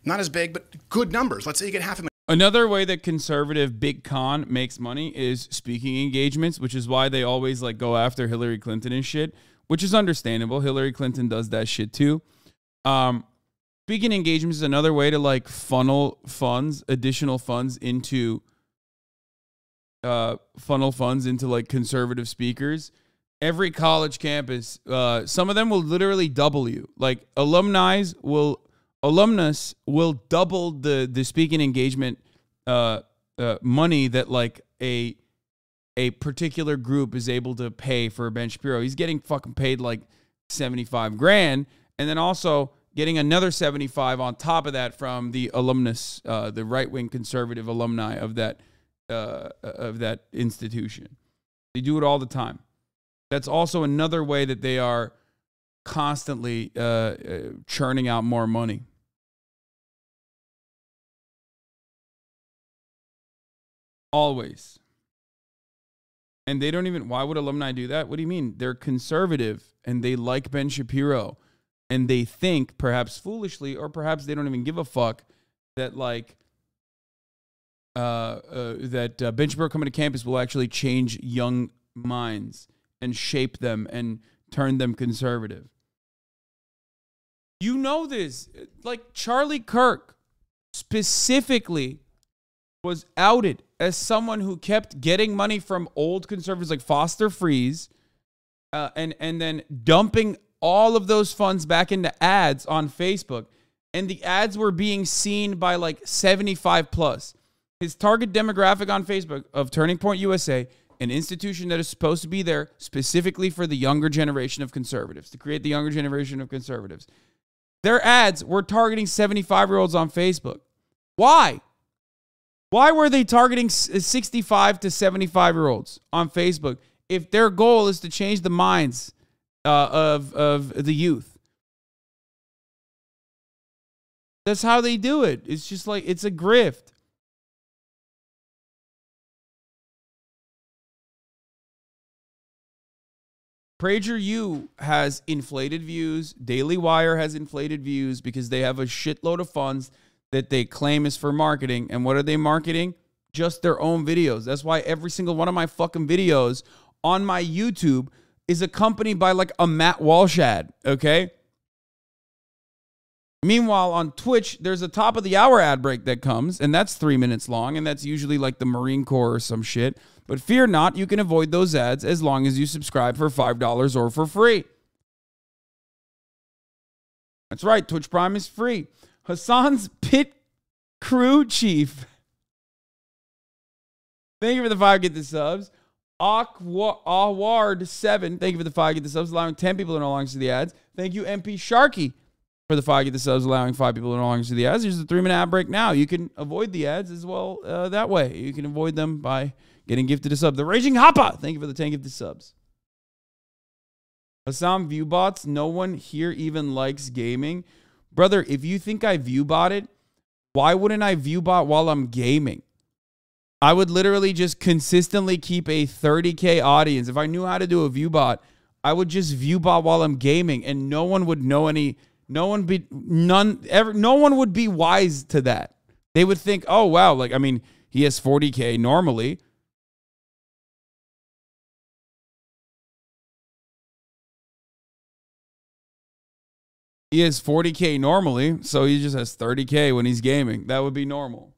Not as big, but good numbers. Let's say you get half a million. Another way that conservative big con makes money is speaking engagements, which is why they always like go after Hillary Clinton and shit, which is understandable. Hillary Clinton does that shit too. Um, speaking engagements is another way to like funnel funds, additional funds into uh, funnel funds into like conservative speakers. Every college campus, uh, some of them will literally double you. Like alumni will. Alumnus will double the the speaking engagement uh, uh, money that like a a particular group is able to pay for Ben Shapiro. He's getting fucking paid like seventy-five grand, and then also getting another seventy-five on top of that from the alumnus, uh, the right wing conservative alumni of that uh, of that institution. They do it all the time. That's also another way that they are constantly uh, uh, churning out more money. Always. And they don't even, why would alumni do that? What do you mean? They're conservative and they like Ben Shapiro, and they think, perhaps foolishly, or perhaps they don't even give a fuck, that like, uh, uh, that uh, Ben Shapiro coming to campus will actually change young minds and shape them and turn them conservative. You know this. Like, Charlie Kirk specifically was outed as someone who kept getting money from old conservatives like Foster Freeze uh, and, and then dumping all of those funds back into ads on Facebook. And the ads were being seen by like seventy-five plus. His target demographic on Facebook of Turning Point U S A, an institution that is supposed to be there specifically for the younger generation of conservatives, to create the younger generation of conservatives. Their ads were targeting seventy-five-year-olds on Facebook. Why? Why were they targeting sixty-five to seventy-five-year-olds on Facebook if their goal is to change the minds uh, of, of the youth? That's how they do it. It's just like, it's a grift. PragerU has inflated views. Daily Wire has inflated views because they have a shitload of funds that they claim is for marketing. And what are they marketing? Just their own videos. That's why every single one of my fucking videos on my YouTube is accompanied by like a Matt Walsh ad, okay? Meanwhile, on Twitch, there's a top of the hour ad break that comes, and that's three minutes long, and that's usually like the Marine Corps or some shit. But fear not, you can avoid those ads as long as you subscribe for five dollars or for free. That's right, Twitch Prime is free. Hassan's pit crew chief. Thank you for the five, get the subs. Award seven, thank you for the five, get the subs, allowing ten people in all lines to the ads. Thank you, M P Sharky, for the five, get the subs, allowing five people in all lines to the ads. Here's the three-minute ad break now. You can avoid the ads as well uh, that way. You can avoid them by getting gifted a sub. The Raging Hoppa, thank you for the ten gifted subs. Hassan Viewbots, no one here even likes gaming. Brother, if you think I viewbot it, why wouldn't I viewbot while I'm gaming? I would literally just consistently keep a thirty K audience. If I knew how to do a viewbot, I would just viewbot while I'm gaming, and no one would know any, no one be none ever no one would be wise to that. They would think, "Oh wow, like I mean, he has forty K normally." He has forty K normally, so he just has thirty K when he's gaming. That would be normal.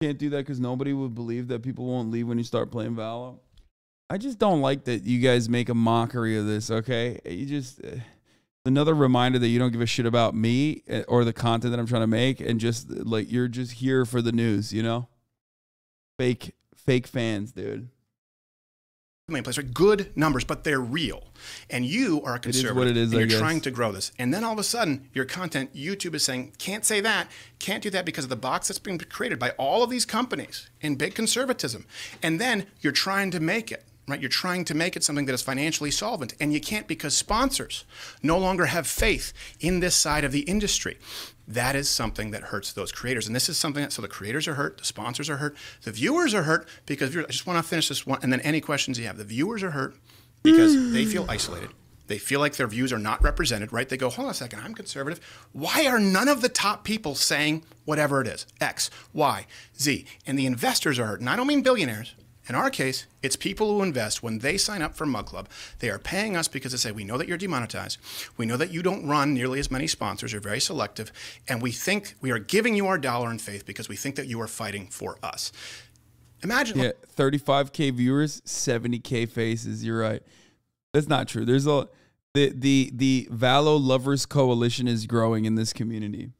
Can't do that because nobody would believe that people won't leave when you start playing Valorant. I just don't like that you guys make a mockery of this, okay? You just... Uh, another reminder that you don't give a shit about me or the content that I'm trying to make, and just, like, you're just here for the news, you know? Fake, fake fans, dude. Main place are good numbers, but they're real, and you are a conservative. It is what it is, and you're I guess. trying to grow this, and then all of a sudden your content, YouTube is saying, can't say that, can't do that, because of the box that's been created by all of these companies in big conservatism. And then you're trying to make it right, you're trying to make it something that is financially solvent, and you can't, because sponsors no longer have faith in this side of the industry. That is something that hurts those creators. And this is something that, so the creators are hurt, the sponsors are hurt, the viewers are hurt, because viewers, I just want to finish this one, and then any questions you have. The viewers are hurt because they feel isolated. They feel like their views are not represented, right? They go, hold on a second, I'm conservative. Why are none of the top people saying whatever it is? X, Y, Z. And the investors are hurt. And I don't mean billionaires. In our case, it's people who invest. When they sign up for Mug Club, they are paying us because they say, we know that you're demonetized. We know that you don't run nearly as many sponsors. You're very selective. And we think we are giving you our dollar in faith because we think that you are fighting for us. Imagine. Yeah, thirty-five K viewers, seventy K faces. You're right. That's not true. There's a, the, the, the Valo Lovers Coalition is growing in this community,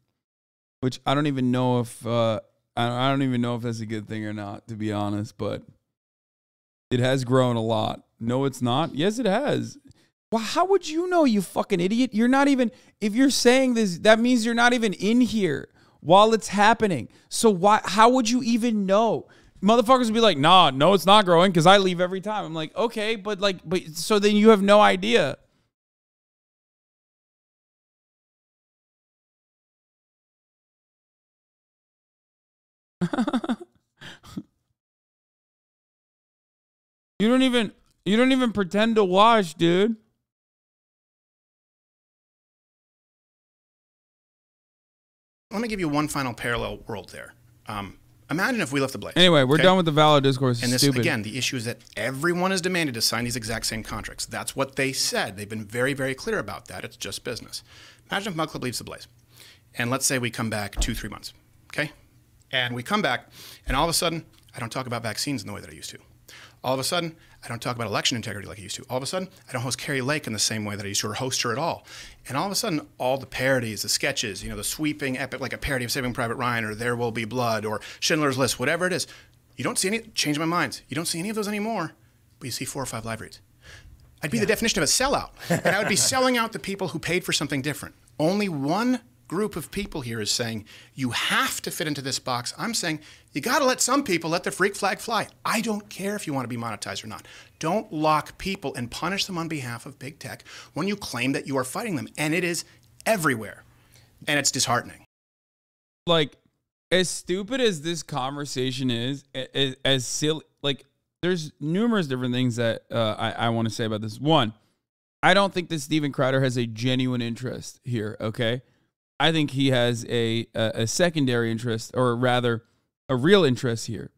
which I don't even know if, uh, I don't even know if that's a good thing or not, to be honest, but it has grown a lot. No, it's not. Yes, it has. Well, how would you know, you fucking idiot? You're not even, if you're saying this, that means you're not even in here while it's happening. So why, how would you even know? motherfuckers would be like, nah, no, it's not growing because I leave every time. I'm like, okay, but like, but so then you have no idea. You don't even, you don't even pretend to watch, dude. Let me give you one final parallel world there. Um, imagine if we left the Blaze. Anyway, we're okay? done with the valid discourse. And this, Stupid. again, the issue is that everyone is demanded to sign these exact same contracts. That's what they said. They've been very, very clear about that. It's just business. Imagine if Mug Club leaves the Blaze. And let's say we come back two, three months, okay? And we come back, and all of a sudden, I don't talk about vaccines in the way that I used to. All of a sudden, I don't talk about election integrity like I used to. All of a sudden, I don't host Carrie Lake in the same way that I used to, or host her at all. And all of a sudden, all the parodies, the sketches, you know, the sweeping epic, like a parody of Saving Private Ryan, or There Will Be Blood, or Schindler's List, whatever it is, you don't see any, change my minds, you don't see any of those anymore, but you see four or five live reads. I'd be yeah. the definition of a sellout. And I would be selling out the people who paid for something different. Only one group of people here is saying, you have to fit into this box. I'm saying, you gotta let some people let their freak flag fly. I don't care if you wanna be monetized or not. Don't lock people and punish them on behalf of big tech when you claim that you are fighting them. And it is everywhere. And it's disheartening. Like, as stupid as this conversation is, as, as silly, like, there's numerous different things that uh, I, I wanna say about this. One, I don't think that Stephen Crowder has a genuine interest here, okay? I think he has a, a, a secondary interest, or rather a real interest here.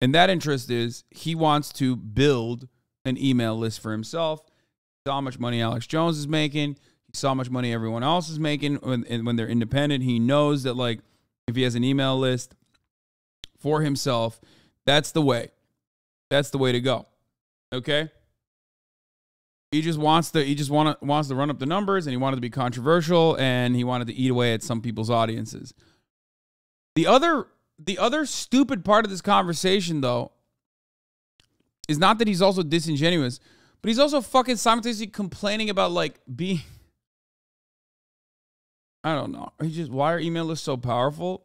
And that interest is he wants to build an email list for himself. He saw how much money Alex Jones is making. He saw how much money everyone else is making. When, and when they're independent, he knows that, like, if he has an email list for himself, that's the way. That's the way to go. Okay? He just wants to. He just want to, wants to run up the numbers, and he wanted to be controversial, and he wanted to eat away at some people's audiences. The other, the other stupid part of this conversation, though, is not that he's also disingenuous, but he's also fucking simultaneously complaining about, like, being. I don't know. He just, why are email lists so powerful?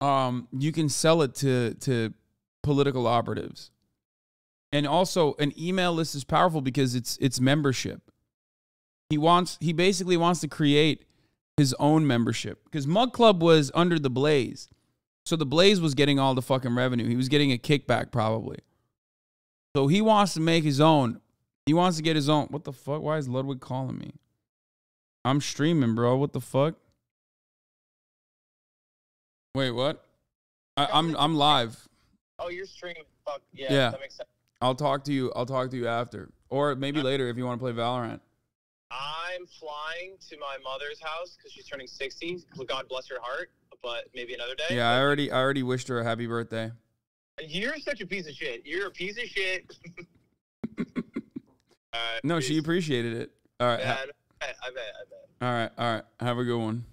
Um, you can sell it to to political operatives. And also, an email list is powerful because it's it's membership. He wants he basically wants to create his own membership, because Mug Club was under the Blaze, so the Blaze was getting all the fucking revenue. He was getting a kickback probably. So he wants to make his own. He wants to get his own. What the fuck? Why is Ludwig calling me? I'm streaming, bro. What the fuck? Wait, what? I, I'm I'm live. Oh, you're streaming. Fuck yeah, yeah. That makes sense. I'll talk to you. I'll talk to you after, or maybe later if you want to play Valorant. I'm flying to my mother's house because she's turning sixty. God bless her heart, but maybe another day. Yeah, I already, I already wished her a happy birthday. You're such a piece of shit. You're a piece of shit. uh, no, geez. She appreciated it. All right. Yeah, I bet. I bet. All right. All right. Have a good one.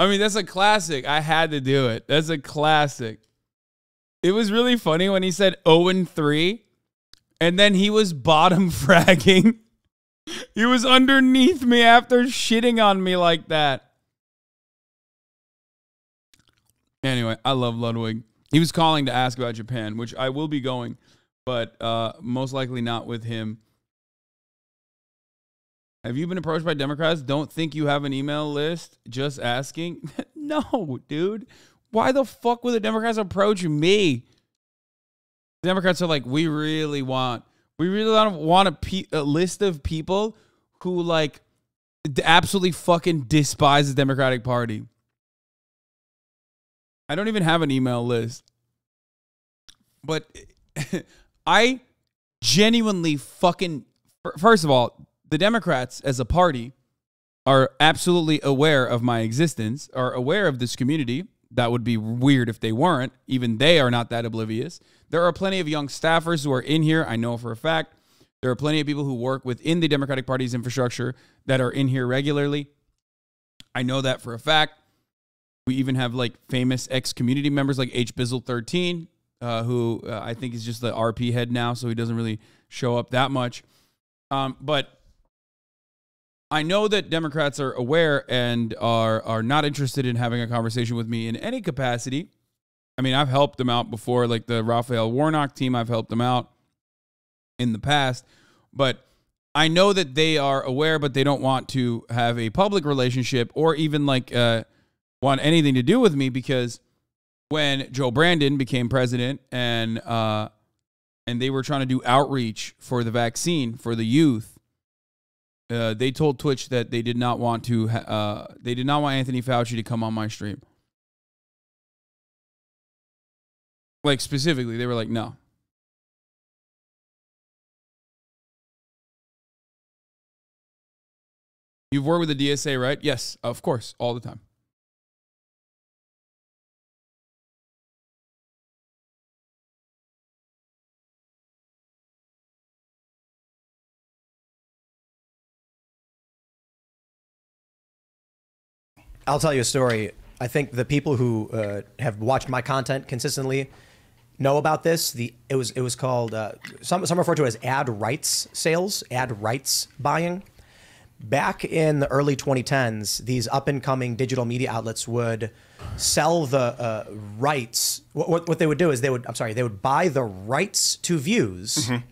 I mean, that's a classic. I had to do it. That's a classic. It was really funny when he said oh and three, and then he was bottom fragging. He was underneath me after shitting on me like that. Anyway, I love Ludwig. He was calling to ask about Japan, which I will be going, but uh, most likely not with him. Have you been approached by Democrats? Don't think you have an email list. Just asking. No, dude. Why the fuck would the Democrats approach me? The Democrats are like, we really want, we really don't want a, pe a list of people who, like, absolutely fucking despise the Democratic Party. I don't even have an email list. But I genuinely fucking, first of all, the Democrats as a party are absolutely aware of my existence, are aware of this community. That would be weird if they weren't. Even they are not that oblivious. There are plenty of young staffers who are in here, I know for a fact. There are plenty of people who work within the Democratic Party's infrastructure that are in here regularly. I know that for a fact. We even have like famous ex-community members like H Bizzle thirteen, uh, who uh, I think is just the R P head now, so he doesn't really show up that much. Um, but I know that Democrats are aware and are are not interested in having a conversation with me in any capacity. I mean, I've helped them out before, like the Raphael Warnock team. I've helped them out in the past, but I know that they are aware, but they don't want to have a public relationship or even like uh, want anything to do with me, because when Joe Brandon became president and uh, and they were trying to do outreach for the vaccine for the youth, Uh, they told Twitch that they did not want to. Uh, they did not want Anthony Fauci to come on my stream. Like specifically, they were like, "No." You've worked with the D S A, right? Yes, of course, all the time. I'll tell you a story. I think the people who uh, have watched my content consistently know about this. The it was it was called uh, some some refer to it as ad rights sales, ad rights buying. Back in the early twenty tens, these up and coming digital media outlets would sell the uh, rights. What, what they would do is they would I'm sorry they would buy the rights to views. Mm-hmm.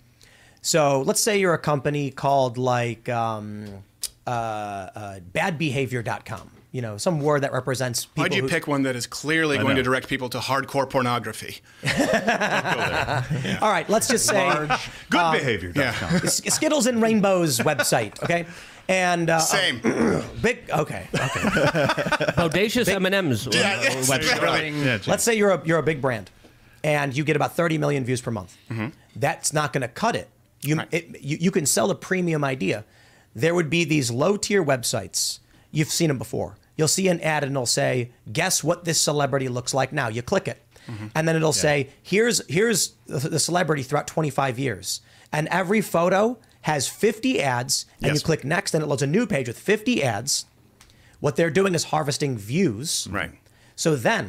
So let's say you're a company called like um, uh, uh, bad behavior dot com. You know, some word that represents people. Why'd you who, pick one that is clearly I going know. to direct people to hardcore pornography? Don't go there. Yeah. All right, let's just say good behavior dot com. Um, yeah. Skittles and Rainbows website, okay? And uh, same. Uh, big okay. Okay. Bodacious M and M's yeah, yes, website. Right. Yeah, let's say you're a you're a big brand and you get about thirty million views per month. Mm-hmm. That's not going to cut it. You, right. it you you can sell a premium idea. There would be these low-tier websites. You've seen them before. You'll see an ad and it'll say, guess what this celebrity looks like now. You click it. Mm-hmm. And then it'll yeah. say, here's here's the celebrity throughout twenty-five years. And every photo has fifty ads. And yes. you click next and it loads a new page with fifty ads. What they're doing is harvesting views. Right. So then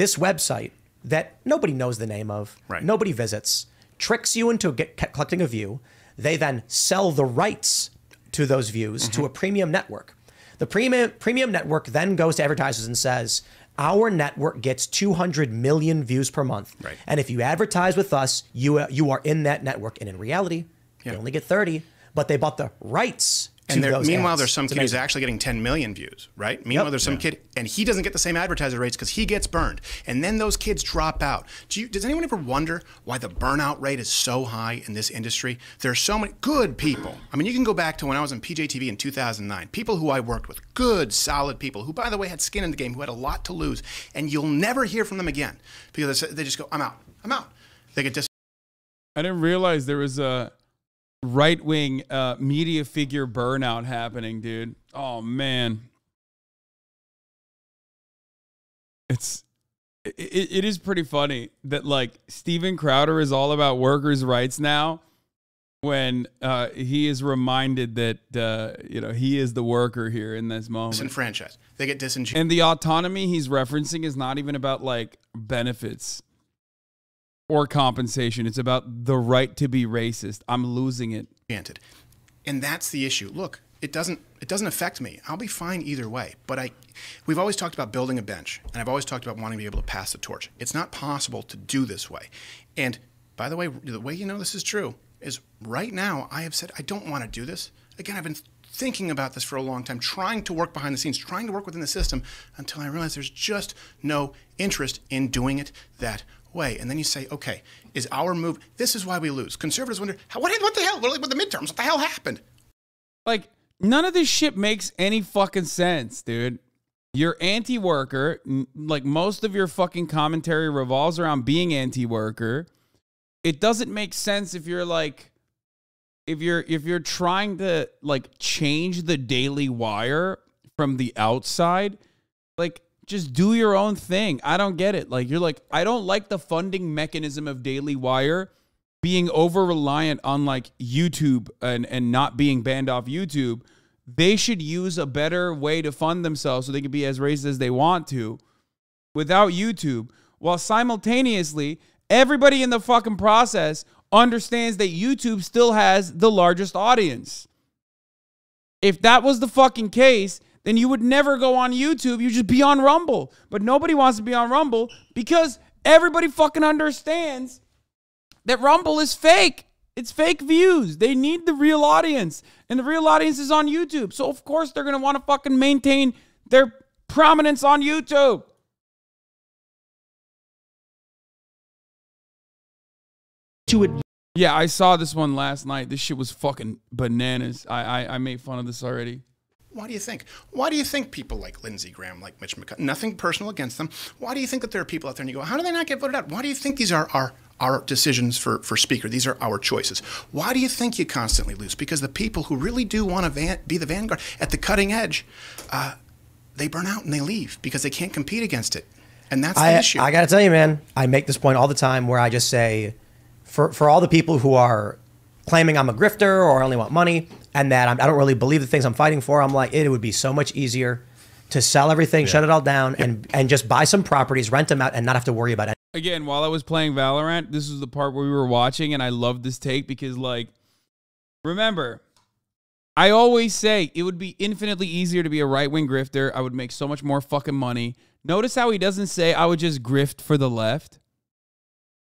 this website that nobody knows the name of, right. nobody visits, tricks you into get, collecting a view. They then sell the rights to those views mm-hmm. to a premium network. The premium, premium network then goes to advertisers and says, our network gets two hundred million views per month. Right. And if you advertise with us, you, uh, you are in that network. And in reality, yeah. you only get thirty, but they bought the rights to and those meanwhile, ads. There's some it's kid amazing. who's actually getting ten million views, right? Meanwhile, yep. there's some yeah. kid, and he doesn't get the same advertiser rates because he gets burned. And then those kids drop out. Do you, does anyone ever wonder why the burnout rate is so high in this industry? There are so many good people. I mean, you can go back to when I was on P J T V in two thousand nine. People who I worked with, good, solid people, who, by the way, had skin in the game, who had a lot to lose. And you'll never hear from them again because they just go, I'm out. I'm out. They get dis- I didn't realize there was a... right-wing uh, media figure burnout happening, dude. Oh, man. It's, it, it is pretty funny that, like, Stephen Crowder is all about workers' rights now when uh, he is reminded that, uh, you know, he is the worker here in this moment. Disenfranchised. They get disenfranchised. And the autonomy he's referencing is not even about, like, benefits or compensation. It's about the right to be racist. I'm losing it. And that's the issue. Look, it doesn't it doesn't affect me. I'll be fine either way. But I, we've always talked about building a bench, and I've always talked about wanting to be able to pass the torch. It's not possible to do this way. And by the way, the way you know this is true is right now I have said I don't want to do this. Again, I've been thinking about this for a long time, trying to work behind the scenes, trying to work within the system, until I realized there's just no interest in doing it that way. way. And then you say, okay, is our move, this is why we lose. Conservatives wonder, what, what the hell, what, what the midterms, what the hell happened? Like, none of this shit makes any fucking sense, dude. You're anti-worker, like most of your fucking commentary revolves around being anti-worker. It doesn't make sense if you're like, if you're, if you're trying to like change the Daily Wire from the outside, like, just do your own thing. I don't get it. Like, you're like, I don't like the funding mechanism of Daily Wire being over-reliant on, like, YouTube and, and not being banned off YouTube. They should use a better way to fund themselves so they can be as racist as they want to. without YouTube, while simultaneously everybody in the fucking process understands that YouTube still has the largest audience. If that was the fucking case, then you would never go on YouTube. You'd just be on Rumble. But nobody wants to be on Rumble because everybody fucking understands that Rumble is fake. It's fake views. They need the real audience. And the real audience is on YouTube. So, of course, they're going to want to fucking maintain their prominence on YouTube. Yeah, I saw this one last night. This shit was fucking bananas. I, I, I made fun of this already. Why do you think? Why do you think people like Lindsey Graham, like Mitch McConnell, nothing personal against them. Why do you think that there are people out there and you go, how do they not get voted out? Why do you think these are our, our decisions for, for speaker? These are our choices. Why do you think you constantly lose? Because the people who really do want to van, be the vanguard at the cutting edge, uh, they burn out and they leave because they can't compete against it. And that's the I, issue. I got to tell you, man, I make this point all the time where I just say, for, for all the people who are claiming I'm a grifter or I only want money, and that I'm, I don't really believe the things I'm fighting for. I'm like, it would be so much easier to sell everything, yeah. shut it all down, yeah. and, and just buy some properties, rent them out, and not have to worry about it. Again, while I was playing Valorant, this was the part where we were watching, and I loved this take because, like, remember, I always say it would be infinitely easier to be a right-wing grifter. I would make so much more fucking money. Notice how he doesn't say I would just grift for the left.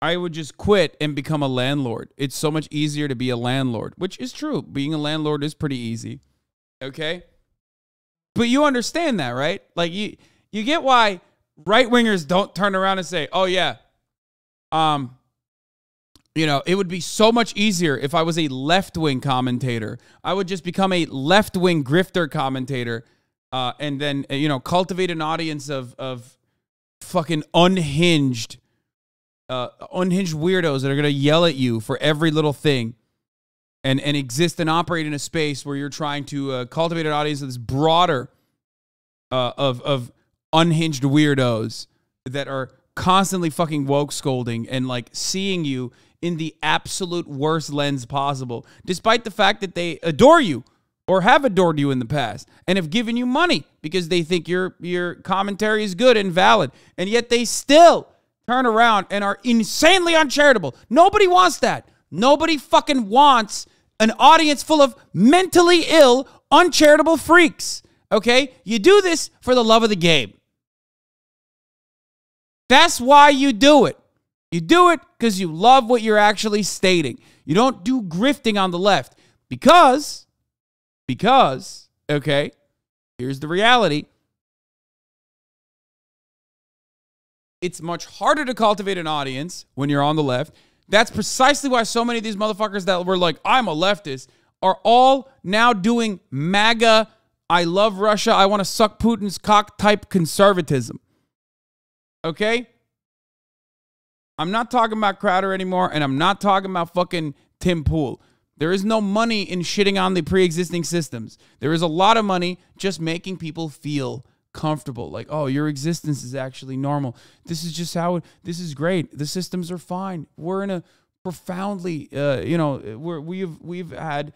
I would just quit and become a landlord. It's so much easier to be a landlord, which is true. Being a landlord is pretty easy. Okay? But you understand that, right? Like, you you get why right-wingers don't turn around and say, oh, yeah, um, you know, it would be so much easier if I was a left-wing commentator. I would just become a left-wing grifter commentator uh, and then, you know, cultivate an audience of, of fucking unhinged Uh, unhinged weirdos that are going to yell at you for every little thing and, and exist and operate in a space where you're trying to uh, cultivate an audience that's broader uh, of, of unhinged weirdos that are constantly fucking woke scolding and like seeing you in the absolute worst lens possible, despite the fact that they adore you or have adored you in the past and have given you money because they think your, your commentary is good and valid. And yet they still turn around and are insanely uncharitable. Nobody wants that. Nobody fucking wants an audience full of mentally ill, uncharitable freaks. Okay? You do this for the love of the game. That's why you do it. You do it because you love what you're actually stating. You don't do grifting on the left. Because, because, okay, here's the reality. It's much harder to cultivate an audience when you're on the left. That's precisely why so many of these motherfuckers that were like, I'm a leftist, are all now doing MAGA, I love Russia, I want to suck Putin's cock type conservatism. Okay? I'm not talking about Crowder anymore, and I'm not talking about fucking Tim Pool. There is no money in shitting on the pre-existing systems. There is a lot of money just making people feel comfortable, like, oh, your existence is actually normal. This is just how it, this is great. The systems are fine. We're in a profoundly, uh, you know, we're, we've we've had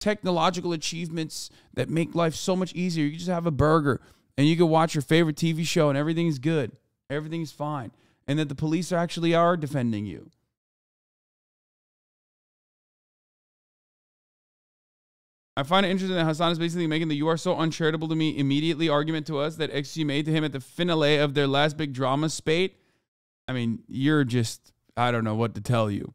technological achievements that make life so much easier. You just have a burger and you can watch your favorite T V show and everything's good, everything's fine, and that the police are actually are defending you. I find it interesting that Hassan is basically making the "you are so uncharitable to me" immediately argument to us that X G made to him at the finale of their last big drama spate. I mean, you're just, I don't know what to tell you.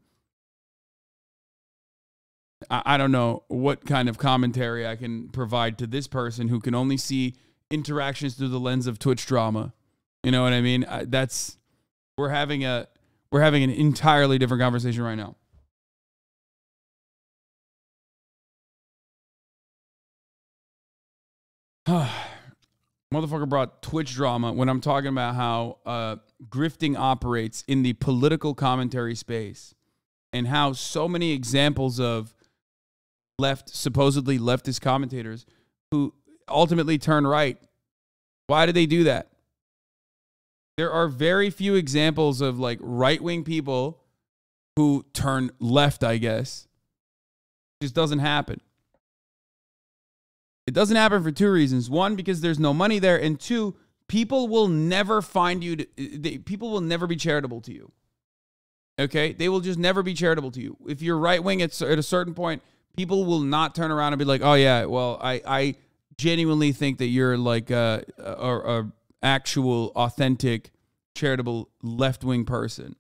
I, I don't know what kind of commentary I can provide to this person who can only see interactions through the lens of Twitch drama. You know what I mean? I, that's, we're having a, we're having an entirely different conversation right now. Motherfucker brought Twitch drama when I'm talking about how uh, grifting operates in the political commentary space and how so many examples of left, supposedly leftist commentators who ultimately turn right. Why do they do that? There are very few examples of like right-wing people who turn left, I guess. It just doesn't happen. It doesn't happen for two reasons. One, because there's no money there. And two, people will never find you. To, they, people will never be charitable to you. Okay? They will just never be charitable to you. If you're right wing at, at a certain point, people will not turn around and be like, oh yeah, well, I, I genuinely think that you're like a, a, a actual, authentic, charitable left-wing person.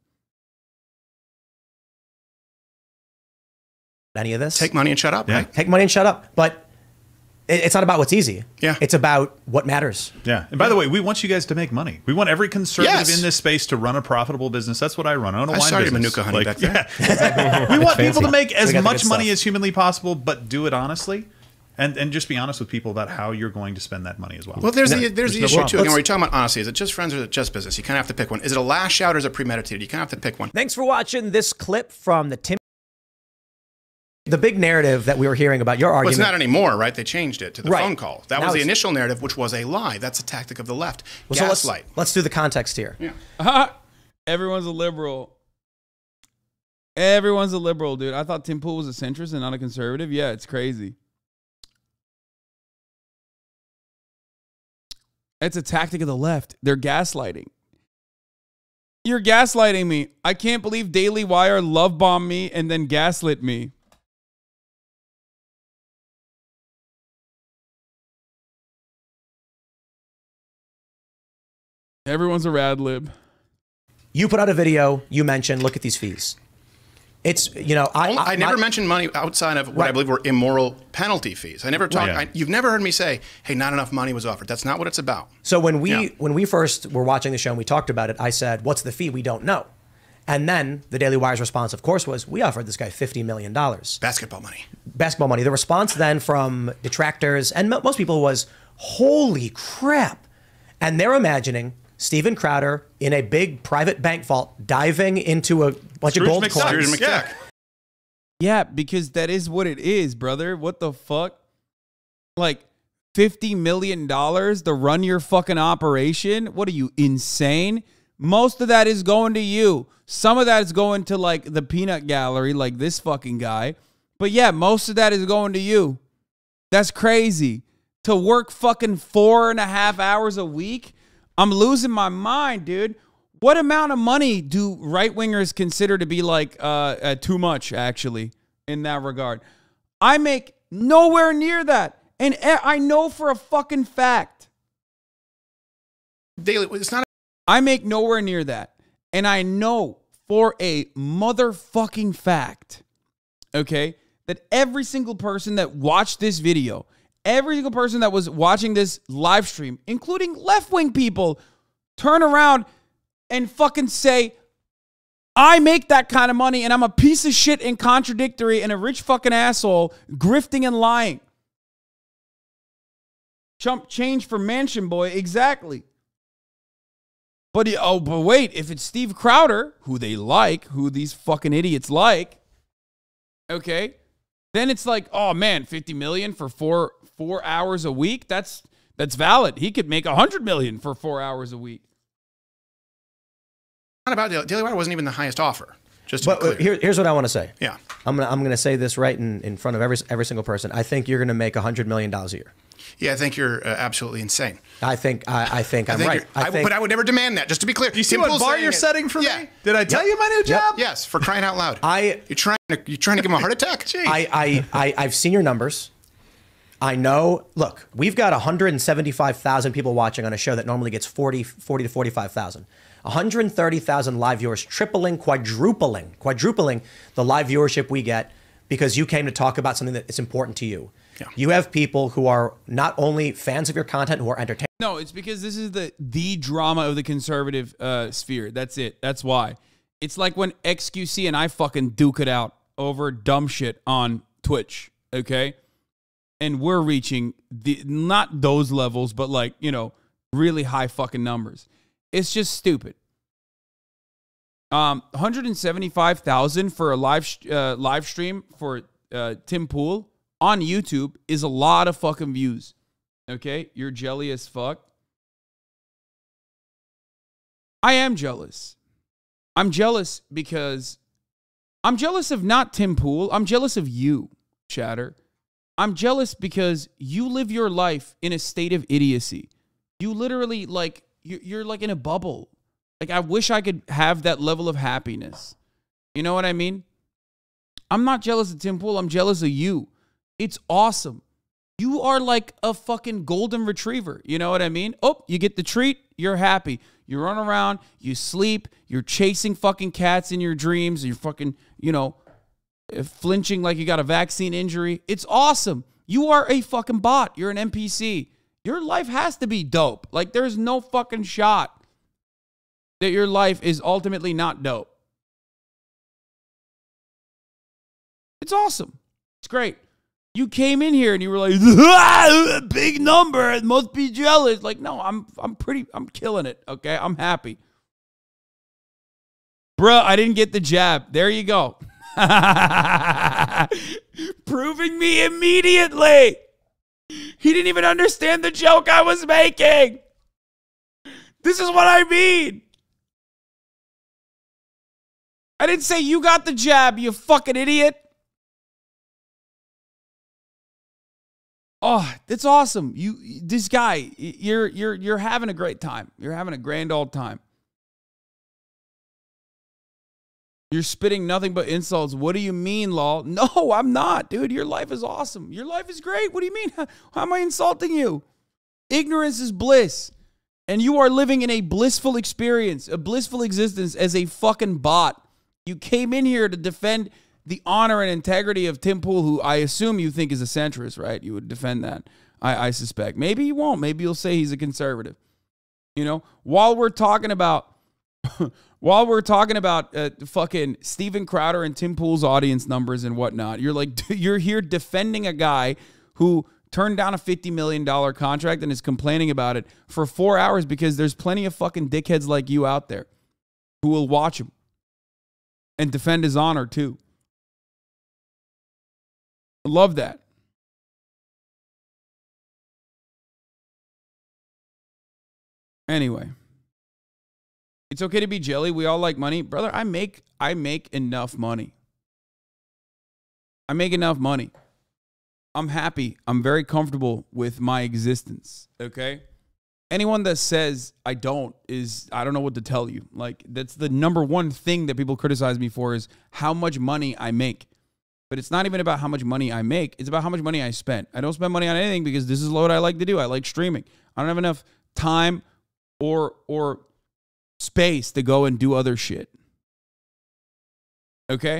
Any of this? Take money and shut up. Yeah. Right? Take money and shut up. But it's not about what's easy. Yeah. It's about what matters. Yeah. And by the way, we want you guys to make money. We want every conservative yes. in this space to run a profitable business. That's what I run. I own a I wine started business. Manuka honey like, back there. Yeah. We want people to make as much money stuff. as humanly possible, but do it honestly. And, and just be honest with people about how you're going to spend that money as well. Well, there's no, the, there's there's the no issue, problem. too. Again, when you're talking about honesty, is it just friends or is it just business? You kind of have to pick one. Is it a lash out or is it premeditated? You kind of have to pick one. Thanks for watching this clip from the Tim. The big narrative that we were hearing about your argument. Well, it's not anymore, right? They changed it to the right. phone call. That now was the initial narrative, which was a lie. That's a tactic of the left. Well, Gaslight. So let's, let's do the context here. Yeah. Uh-huh. Everyone's a liberal. Everyone's a liberal, dude. I thought Tim Pool was a centrist and not a conservative. Yeah, it's crazy. It's a tactic of the left. They're gaslighting. You're gaslighting me. I can't believe Daily Wire love bombed me and then gaslit me. Everyone's a rad lib. You put out a video. You mentioned, look at these fees. It's, you know, I, I, I never my, mentioned money outside of what right. I believe were immoral penalty fees. I never talked. Yeah. I, you've never heard me say, hey, not enough money was offered. That's not what it's about. So when we yeah. when we first were watching the show and we talked about it, I said, what's the fee? We don't know. And then the Daily Wire's response, of course, was we offered this guy fifty million dollars. Basketball money. Basketball money. The response then from detractors and most people was, holy crap. And they're imagining Stephen Crowder in a big private bank vault diving into a bunch Scrooge of gold McDuck. coins. Yeah. yeah, because that is what it is, brother. What the fuck? Like fifty million dollars to run your fucking operation? What are you, insane? Most of that is going to you. Some of that is going to like the peanut gallery, like this fucking guy. But yeah, most of that is going to you. That's crazy. To work fucking four and a half hours a week? I'm losing my mind, dude. What amount of money do right-wingers consider to be like uh, uh, too much, actually, in that regard? I make nowhere near that. And I know for a fucking fact. Daily, it's not. I make nowhere near that. And I know for a motherfucking fact, okay, that every single person that watched this video, every single person that was watching this live stream, including left-wing people, turn around and fucking say, I make that kind of money and I'm a piece of shit and contradictory and a rich fucking asshole grifting and lying. Chump change for Mansion Boy, exactly. But, oh, but wait, if it's Steve Crowder, who they like, who these fucking idiots like, okay, then it's like, oh man, fifty million for four four hours a week. That's that's valid. He could make one hundred million for four hours a week. Not about Daily, Daily Wire wasn't even the highest offer. Just to but, be clear. Here, here's what I want to say. Yeah, I'm gonna I'm gonna say this right in in front of every every single person. I think you're gonna make one hundred million dollars a year. Yeah, I think you're uh, absolutely insane. I think I, I think I'm I think right. I I, think, but I would never demand that. Just to be clear, you see what bar you're setting for yeah. me? Did I tell yep. you my new job? Yep. Yes, for crying out loud. I you're trying to you're trying to give him a heart attack. Jeez. I, I I I've seen your numbers. I know. Look, we've got one hundred seventy-five thousand people watching on a show that normally gets forty to forty-five thousand. one hundred thirty thousand live viewers, tripling, quadrupling, quadrupling the live viewership we get because you came to talk about something that is important to you. Yeah. You have people who are not only fans of your content, who are entertained. No, it's because this is the the drama of the conservative uh, sphere. That's it. That's why. It's like when X Q C and I fucking duke it out over dumb shit on Twitch, okay? And we're reaching the not those levels, but like, you know, really high fucking numbers. It's just stupid. Um, one hundred seventy-five thousand for a live uh, live stream for uh, Tim Pool on YouTube is a lot of fucking views. Okay? You're jelly as fuck. I am jealous. I'm jealous because I'm jealous of not Tim Pool. I'm jealous of you, Chatter. I'm jealous because you live your life in a state of idiocy. You literally, like, you're like in a bubble. Like, I wish I could have that level of happiness. You know what I mean? I'm not jealous of Tim Pool. I'm jealous of you. It's awesome. You are like a fucking golden retriever. You know what I mean? Oh, you get the treat. You're happy. You run around. You sleep. You're chasing fucking cats in your dreams. You're fucking, you know, flinching like you got a vaccine injury. It's awesome. You are a fucking bot. You're an N P C. Your life has to be dope. Like, there's no fucking shot that your life is ultimately not dope. It's awesome. It's great. You came in here and you were like, ah, big number. It must be jealous. Like, no, I'm, I'm pretty, I'm killing it. Okay. I'm happy. Bruh, I didn't get the jab. There you go. Proving me immediately. He didn't even understand the joke I was making. This is what I mean. I didn't say you got the jab, you fucking idiot. Oh, that's awesome. You, this guy, you're, you're, you're having a great time. You're having a grand old time. You're spitting nothing but insults. What do you mean, lol? No, I'm not, dude. Your life is awesome. Your life is great. What do you mean? How, how am I insulting you? Ignorance is bliss. And you are living in a blissful experience, a blissful existence as a fucking bot. You came in here to defend the honor and integrity of Tim Pool, who I assume you think is a centrist, right? You would defend that, I, I suspect. Maybe you won't. Maybe you'll say he's a conservative. You know, while we're talking about... While we're talking about uh, fucking Stephen Crowder and Tim Pool's audience numbers and whatnot, you're like, you're here defending a guy who turned down a fifty million dollar contract and is complaining about it for four hours because there's plenty of fucking dickheads like you out there who will watch him and defend his honor too. I love that. Anyway. It's okay to be jelly. We all like money. Brother, I make I make enough money. I make enough money. I'm happy. I'm very comfortable with my existence, okay? Anyone that says I don't is, I don't know what to tell you. Like, that's the number one thing that people criticize me for is how much money I make. But it's not even about how much money I make. It's about how much money I spent. I don't spend money on anything because this is what I like to do. I like streaming. I don't have enough time or or... space to go and do other shit. Okay?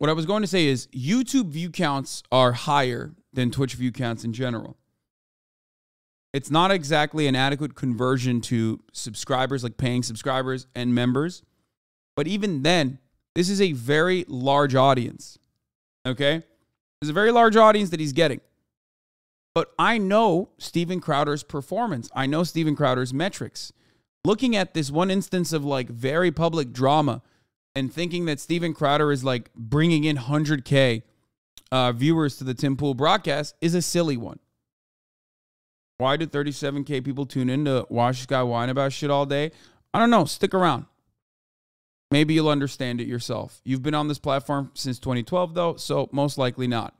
What I was going to say is YouTube view counts are higher than Twitch view counts in general. It's not exactly an adequate conversion to subscribers, like paying subscribers and members. But even then, this is a very large audience. Okay? There's a very large audience that he's getting. But I know Steven Crowder's performance. I know Steven Crowder's metrics. Looking at this one instance of like very public drama and thinking that Steven Crowder is like bringing in one hundred K uh, viewers to the Tim Pool broadcast is a silly one. Why did thirty-seven K people tune in to watch this guy whine about shit all day? I don't know. Stick around. Maybe you'll understand it yourself. You've been on this platform since twenty twelve though, so most likely not.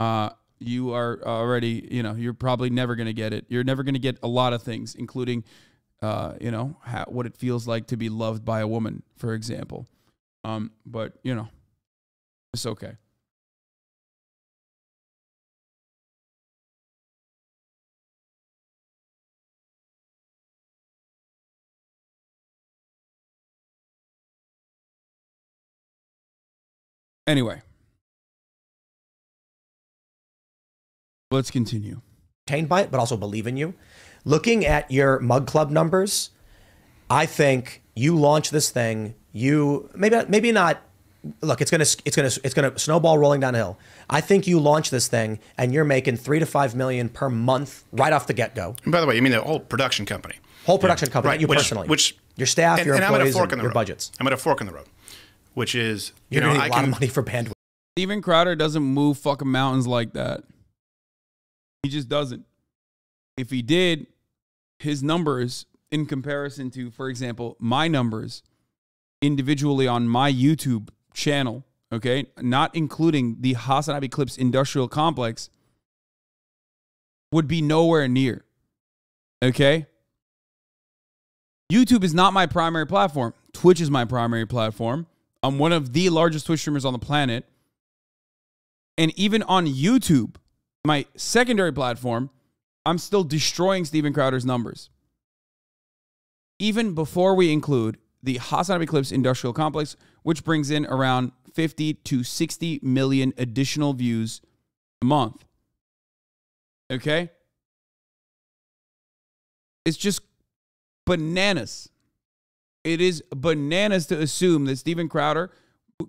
Uh, You are already, you know, you're probably never going to get it. You're never going to get a lot of things, including, uh, you know, how, what it feels like to be loved by a woman, for example. Um, but, you know, it's okay. Anyway. Let's continue. Entertained by it, but also believe in you. Looking at your Mug Club numbers, I think you launch this thing. You maybe maybe not. Look, it's gonna it's gonna it's gonna snowball rolling downhill. I think you launch this thing, and you're making three to five million per month right off the get go. And by the way, you mean the whole production company? Whole production yeah. company, right. you which, personally, which your staff, and, your employees, and and your road. budgets. I'm at a fork in the road, which is you you're know I a lot can, of money for bandwidth. Steven Crowder doesn't move fucking mountains like that. He just doesn't. If he did, his numbers in comparison to, for example, my numbers individually on my YouTube channel, okay, not including the Hasanabi Clips industrial complex, would be nowhere near, okay? YouTube is not my primary platform. Twitch is my primary platform. I'm one of the largest Twitch streamers on the planet. And even on YouTube, my secondary platform, I'm still destroying Stephen Crowder's numbers. Even before we include the Hasanabi Clips industrial complex, which brings in around fifty to sixty million additional views a month. Okay? It's just bananas. It is bananas to assume that Stephen Crowder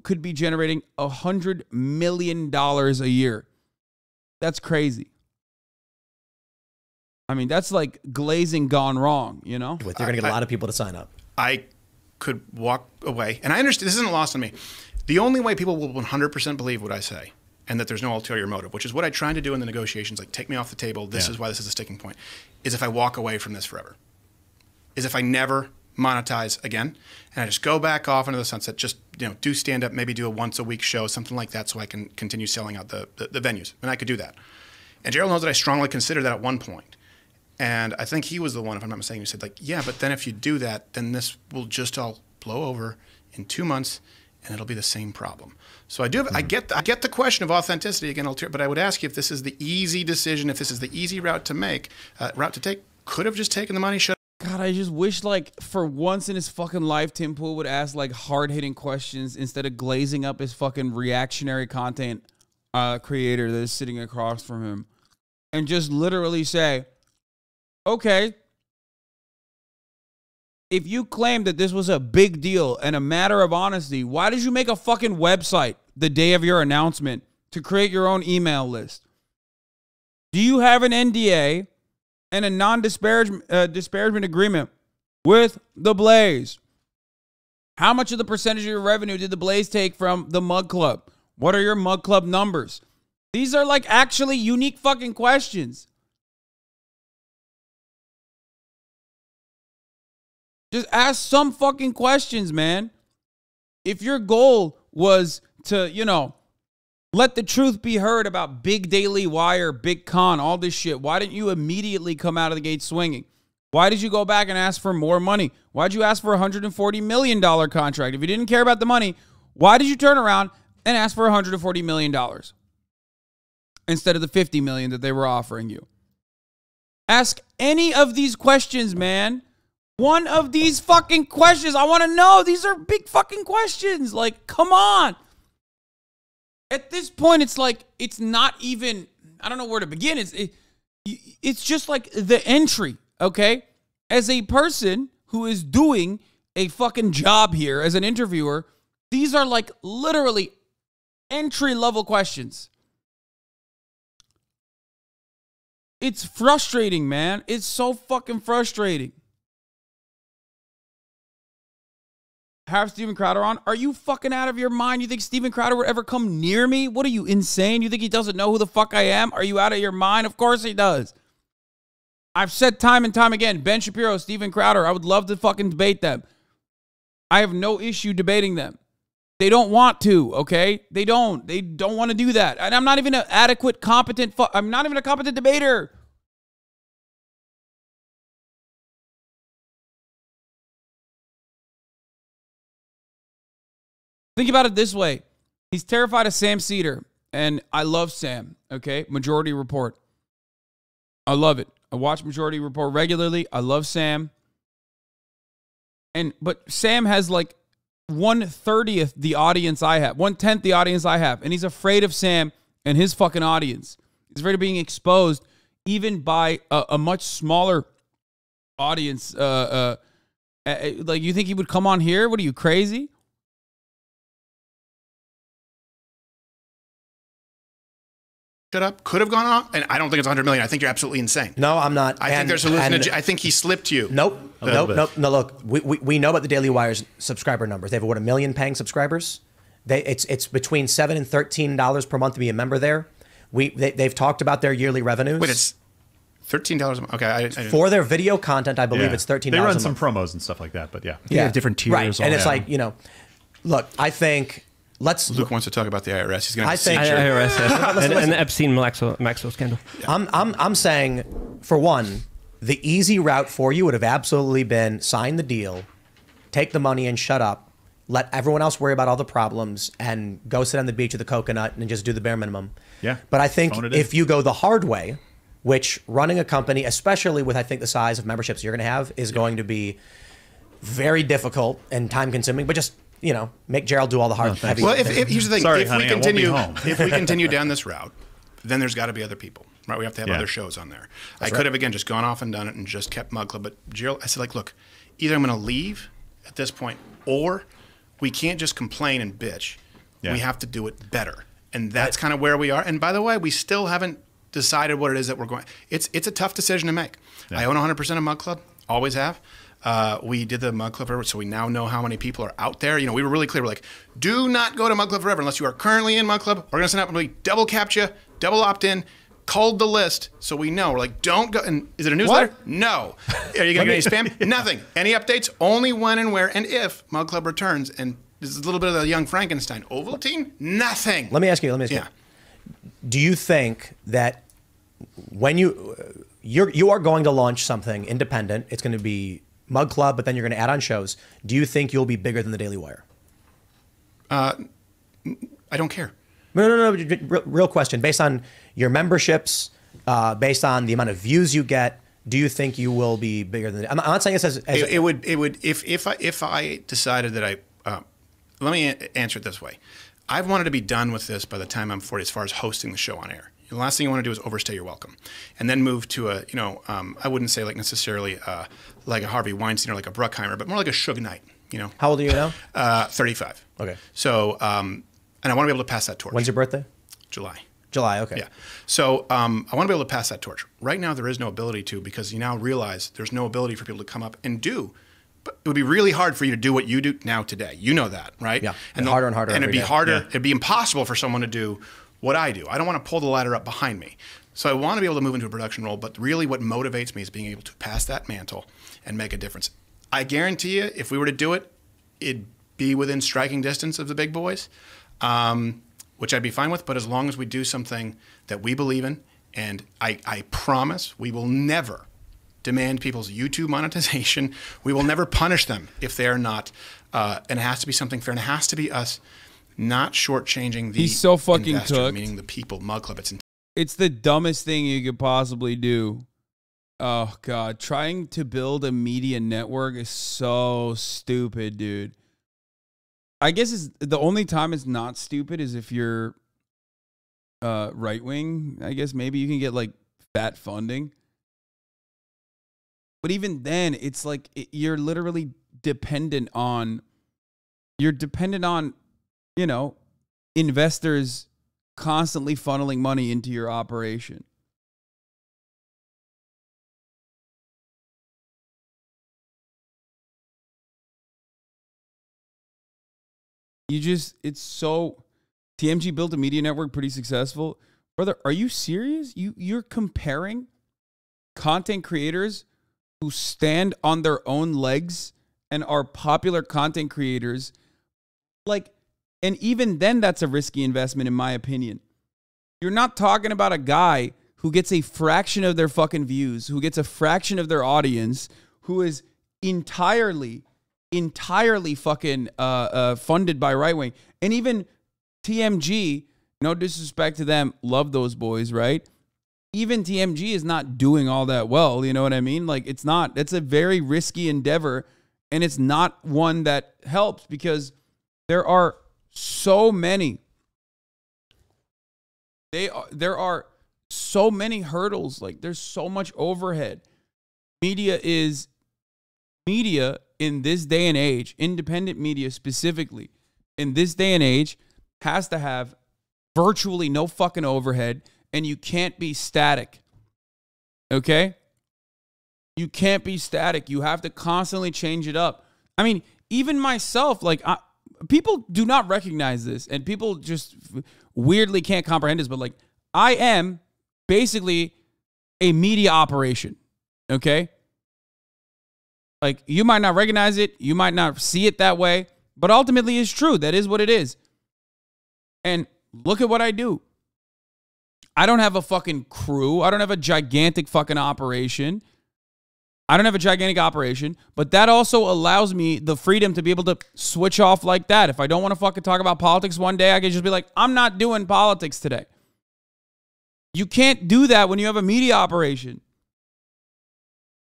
could be generating one hundred million dollars a year. That's crazy. I mean, that's like glazing gone wrong, you know? They're going to get I, a lot of people to sign up. I could walk away, and I understand this isn't lost on me. The only way people will one hundred percent believe what I say and that there's no ulterior motive, which is what I tried to do in the negotiations, like take me off the table, this yeah. is why this is a sticking point, is if I walk away from this forever. Is if I never monetize again, and I just go back off into the sunset, just you know, do stand-up, maybe do a once-a-week show, something like that, so I can continue selling out the, the, the venues. And I could do that. And Gerald knows that I strongly considered that at one point. And I think he was the one, if I'm not mistaken, who said, like, yeah, but then if you do that, then this will just all blow over in two months, and it'll be the same problem. So I do have, mm-hmm. I get I get the question of authenticity again, but I would ask you if this is the easy decision, if this is the easy route to make, uh, route to take, could have just taken the money, shut. God, I just wish, like, for once in his fucking life, Tim Pool would ask, like, hard-hitting questions instead of glazing up his fucking reactionary content uh, creator that is sitting across from him. And just literally say, okay, if you claim that this was a big deal and a matter of honesty, why did you make a fucking website the day of your announcement to create your own email list? Do you have an N D A and a non-disparagement uh, disparagement agreement with the Blaze? How much of the percentage of your revenue did the Blaze take from the Mug Club? What are your Mug Club numbers? These are, like, actually unique fucking questions. Just ask some fucking questions, man. If your goal was to, you know, let the truth be heard about big Daily Wire, big con, all this shit, why didn't you immediately come out of the gate swinging? Why did you go back and ask for more money? Why'd you ask for a one hundred forty million dollar contract? If you didn't care about the money, why did you turn around and ask for one hundred forty million dollars instead of the fifty million dollars that they were offering you? Ask any of these questions, man. One of these fucking questions. I want to know. These are big fucking questions. Like, come on. At this point, it's like, it's not even, I don't know where to begin. It's, it, it's just like the entry, okay? As a person who is doing a fucking job here as an interviewer, these are like literally entry-level questions. It's frustrating, man. It's so fucking frustrating. Have Stephen Crowder on? Are you fucking out of your mind? You think Stephen Crowder would ever come near me? What are you, insane? You think he doesn't know who the fuck I am? Are you out of your mind? Of course he does. I've said time and time again, Ben Shapiro, Stephen Crowder, I would love to fucking debate them. I have no issue debating them. They don't want to, okay? They don't. They don't want to do that. And I'm not even an adequate, competent, fu- I'm not even a competent debater. Think about it this way. He's terrified of Sam Cedar, and I love Sam, okay? Majority Report. I love it. I watch Majority Report regularly. I love Sam. And but Sam has like one thirtieth the audience I have, one tenth the audience I have, and he's afraid of Sam and his fucking audience. He's afraid of being exposed even by a, a much smaller audience. Uh, uh, like, you think he would come on here? What are you, crazy? Shut up. Could have gone on, and I don't think it's one hundred million. I think you're absolutely insane. No, I'm not. I and, think there's hallucinogen. I think he slipped you. Nope. Nope. Nope. No. Look, we, we we know about the Daily Wire's subscriber numbers. They have what, a million paying subscribers. They it's it's between seven and thirteen dollars per month to be a member there. We they, they've talked about their yearly revenues. Wait, it's thirteen dollars a month. Okay, I, I for their video content, I believe yeah. it's thirteen. They run a some month. promos and stuff like that, but yeah, yeah, they have different tiers. Right, all and it's yeah. like you know, look, I think. let's. Luke wants to talk about the I R S. He's going to. I think I R S yeah. and, and the Epstein Maxwell, Maxwell scandal. Yeah. I'm I'm I'm saying, for one, the easy route for you would have absolutely been sign the deal, take the money and shut up, let everyone else worry about all the problems, and go sit on the beach with a coconut and just do the bare minimum. Yeah. But I think if you go the hard way, which running a company, especially with I think the size of memberships you're going to have, is yeah. going to be very difficult and time consuming. But just, you know, make Gerald do all the hard. No, heavy well, if, if, here's the thing: Sorry, if honey, we continue, if we continue down this route, then there's got to be other people, right? We have to have yeah. other shows on there. That's I could right. have again just gone off and done it and just kept Mug Club, but Gerald, I said, like, look, either I'm going to leave at this point, or we can't just complain and bitch. Yeah. We have to do it better, and that's right. kind of where we are. And by the way, we still haven't decided what it is that we're going. It's it's a tough decision to make. Yeah. I own one hundred percent of Mug Club, always have. Uh, we did the Mug Club Forever, so we now know how many people are out there. You know, we were really clear. We're like, do not go to Mug Club Forever unless you are currently in Mug Club. We're going to send out, we double captcha, double opt-in, culled the list, so we know. We're like, don't go. And is it a newsletter? What? No. Are you going to get any spam? Nothing. Any updates? Only when and where and if Mug Club returns. And this is a little bit of the young Frankenstein. Ovaltine? Nothing. Let me ask you. Let me ask yeah. you. Do you think that when you you're you are going to launch something independent, it's going to be Mug Club, but then you're going to add on shows. Do you think you'll be bigger than the Daily Wire? Uh, I don't care. No, no, no. Real question. Based on your memberships, uh, based on the amount of views you get, do you think you will be bigger than? I'm not saying this as, as it, it would. It would if if I if I decided that I. Uh, let me answer it this way. I've wanted to be done with this by the time I'm forty, as far as hosting the show on air. The last thing you want to do is overstay your welcome, and then move to a, you know, um, I wouldn't say like necessarily uh, like a Harvey Weinstein or like a Bruckheimer, but more like a Suge Knight, you know. How old are you now? Uh, thirty-five. Okay. So, um, and I want to be able to pass that torch. When's your birthday? July. July, okay. Yeah. So um, I want to be able to pass that torch. Right now there is no ability to, because you now realize there's no ability for people to come up and do. But it would be really hard for you to do what you do now today. You know that, right? Yeah, and, and harder and harder. And it'd be day. harder, yeah. it'd be impossible for someone to do what I do. I don't want to pull the ladder up behind me. So I want to be able to move into a production role, but really what motivates me is being able to pass that mantle and make a difference. I guarantee you, if we were to do it, it'd be within striking distance of the big boys, um, which I'd be fine with, but as long as we do something that we believe in, and I, I promise we will never demand people's YouTube monetization. We will never punish them if they are not, uh, and it has to be something fair, and it has to be us not shortchanging the He's so fucking investor, cooked. meaning the people, Mug Club. It's, it's the dumbest thing you could possibly do. Oh, God. Trying to build a media network is so stupid, dude. I guess it's, the only time it's not stupid is if you're uh, right-wing. I guess maybe you can get, like, fat funding. But even then, it's like it, you're literally dependent on... You're dependent on... you know, investors constantly funneling money into your operation. You just, it's so, T M G built a media network pretty successful. Brother, are you serious? You, you're comparing content creators who stand on their own legs and are popular content creators, like, and even then, that's a risky investment, in my opinion. You're not talking about a guy who gets a fraction of their fucking views, who gets a fraction of their audience, who is entirely, entirely fucking uh, uh, funded by right wing. And even T M G, no disrespect to them, love those boys, right? Even T M G is not doing all that well, you know what I mean? Like, it's not, it's a very risky endeavor, and it's not one that helps because there are... so many they are there are so many hurdles, like there's so much overhead. Media is media in this day and age, independent media specifically in this day and age, has to have virtually no fucking overhead, and you can't be static. Okay? You can't be static. You have to constantly change it up. I mean, even myself, like I people do not recognize this, and people just weirdly can't comprehend this, but like I am basically a media operation, okay? Like you might not recognize it, you might not see it that way, but ultimately it's true. That is what it is. And look at what I do. I don't have a fucking crew. I don't have a gigantic fucking operation. I don't have a gigantic operation, but that also allows me the freedom to be able to switch off like that. If I don't want to fucking talk about politics one day, I can just be like, I'm not doing politics today. You can't do that when you have a media operation.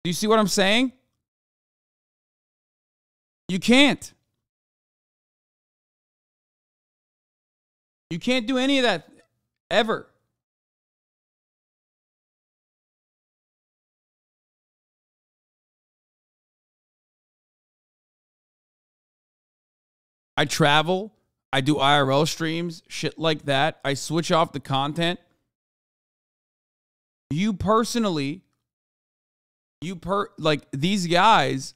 Do you see what I'm saying? You can't. You can't do any of that ever. I travel, I do I R L streams, shit like that. I switch off the content. You personally, you per like these guys,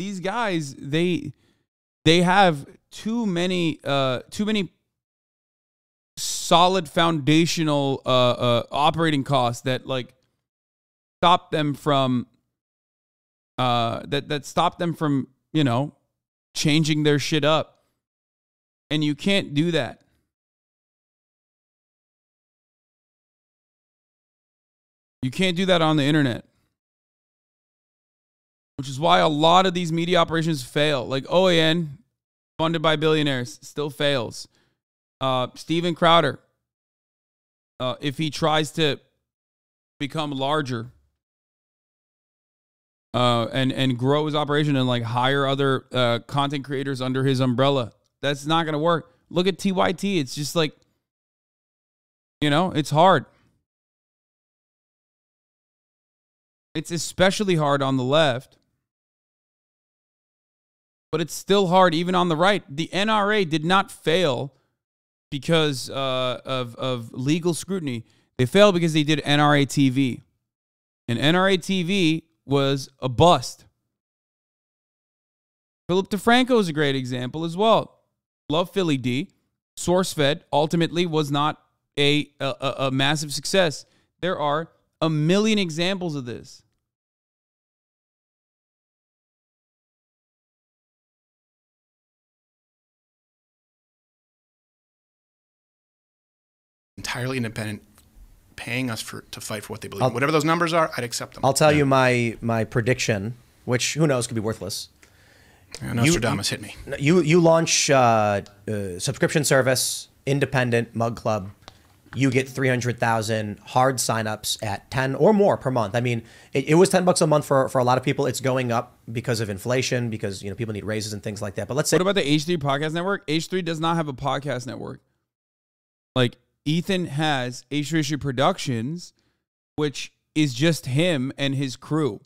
these guys, they they have too many uh too many solid foundational uh, uh operating costs that like stop them from uh that that stop them from, you know, changing their shit up. And you can't do that. You can't do that on the internet. Which is why a lot of these media operations fail. Like O A N, funded by billionaires, still fails. Uh, Stephen Crowder, uh, if he tries to become larger, Uh, and, and grow his operation and like hire other uh, content creators under his umbrella, that's not going to work. Look at T Y T. It's just like, you know, it's hard. It's especially hard on the left, but it's still hard even on the right. The N R A did not fail because uh, of, of legal scrutiny. They failed because they did N R A T V. And N R A T V was a bust. Philip DeFranco is a great example as well. Love Philly D. SourceFed ultimately was not a, a, a massive success. There are a million examples of this. Entirely independent, paying us for to fight for what they believe in. Whatever those numbers are, I'd accept them. I'll tell yeah. you my my prediction, which who knows could be worthless. Yeah, Nostradamus you, hit me. You you launch uh, a subscription service, independent Mug Club. You get three hundred thousand hard signups at ten or more per month. I mean, it, it was ten bucks a month for for a lot of people. It's going up because of inflation, because you know people need raises and things like that. But let's say, what about the H three podcast network? H three does not have a podcast network. Like, Ethan has H three Productions, which is just him and his crew.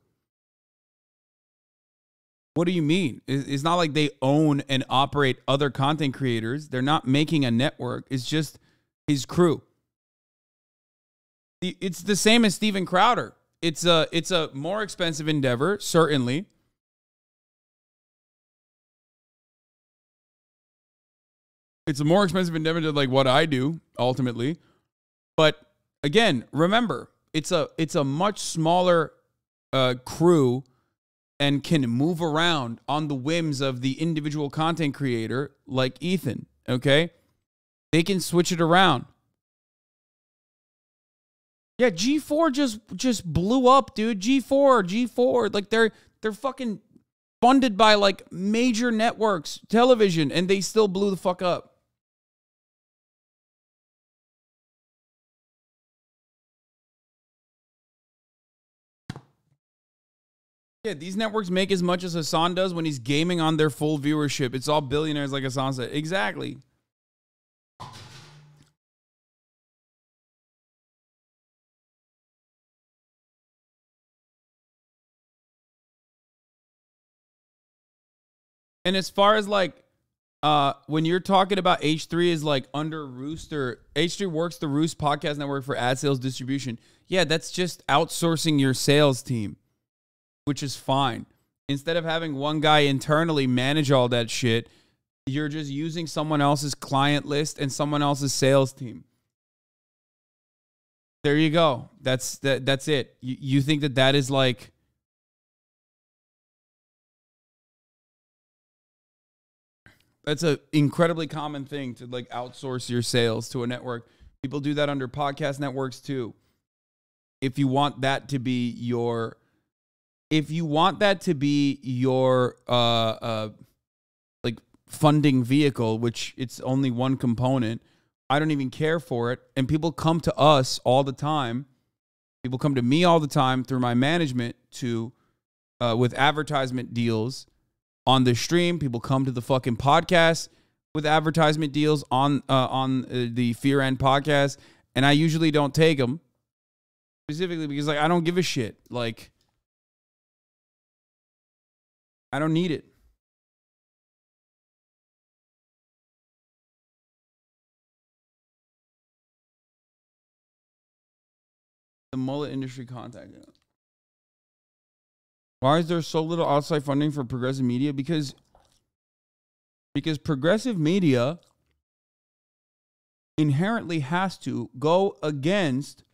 What do you mean? It's not like they own and operate other content creators. They're not making a network. It's just his crew. It's the same as Steven Crowder. It's a, it's a more expensive endeavor, certainly. It's a more expensive endeavor to like what I do ultimately, but again, remember it's a it's a much smaller uh, crew and can move around on the whims of the individual content creator like Ethan. Okay, they can switch it around. Yeah, G four just just blew up, dude. G four, G four, like they're they're fucking funded by like major networks, television, and they still blew the fuck up. Yeah, these networks make as much as Hassan does when he's gaming on their full viewership. It's all billionaires like Hassan said. Exactly. And as far as like, uh, when you're talking about H three is like under Rooster, H three works the Roost podcast network for ad sales distribution. Yeah, that's just outsourcing your sales team, which is fine. Instead of having one guy internally manage all that shit, you're just using someone else's client list and someone else's sales team. There you go. That's that. That's it. You, you think that that is like, That's an incredibly common thing to like outsource your sales to a network. People do that under podcast networks too. If you want that to be your, if you want that to be your uh, uh, like funding vehicle, which it's only one component, I don't even care for it. And people come to us all the time. People come to me all the time through my management to uh, with advertisement deals on the stream. People come to the fucking podcast with advertisement deals on uh, on uh, the Fear End podcast, and I usually don't take them specifically because like I don't give a shit. Like I don't need it. The mullet industry contact. Why is there so little outside funding for progressive media? Because, because progressive media inherently has to go against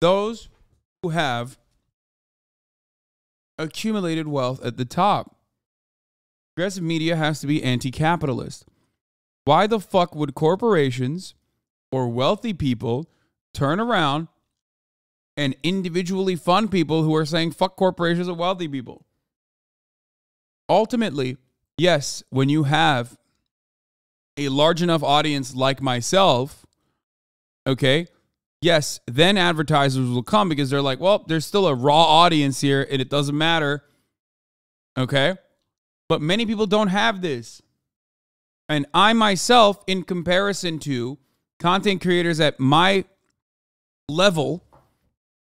those who have accumulated wealth at the top. Progressive media has to be anti-capitalist. Why the fuck would corporations or wealthy people turn around and individually fund people who are saying fuck corporations and wealthy people? Ultimately, yes, when you have a large enough audience like myself, okay, yes, then advertisers will come because they're like, well, there's still a raw audience here and it doesn't matter, okay? But many people don't have this. And I myself, in comparison to content creators at my level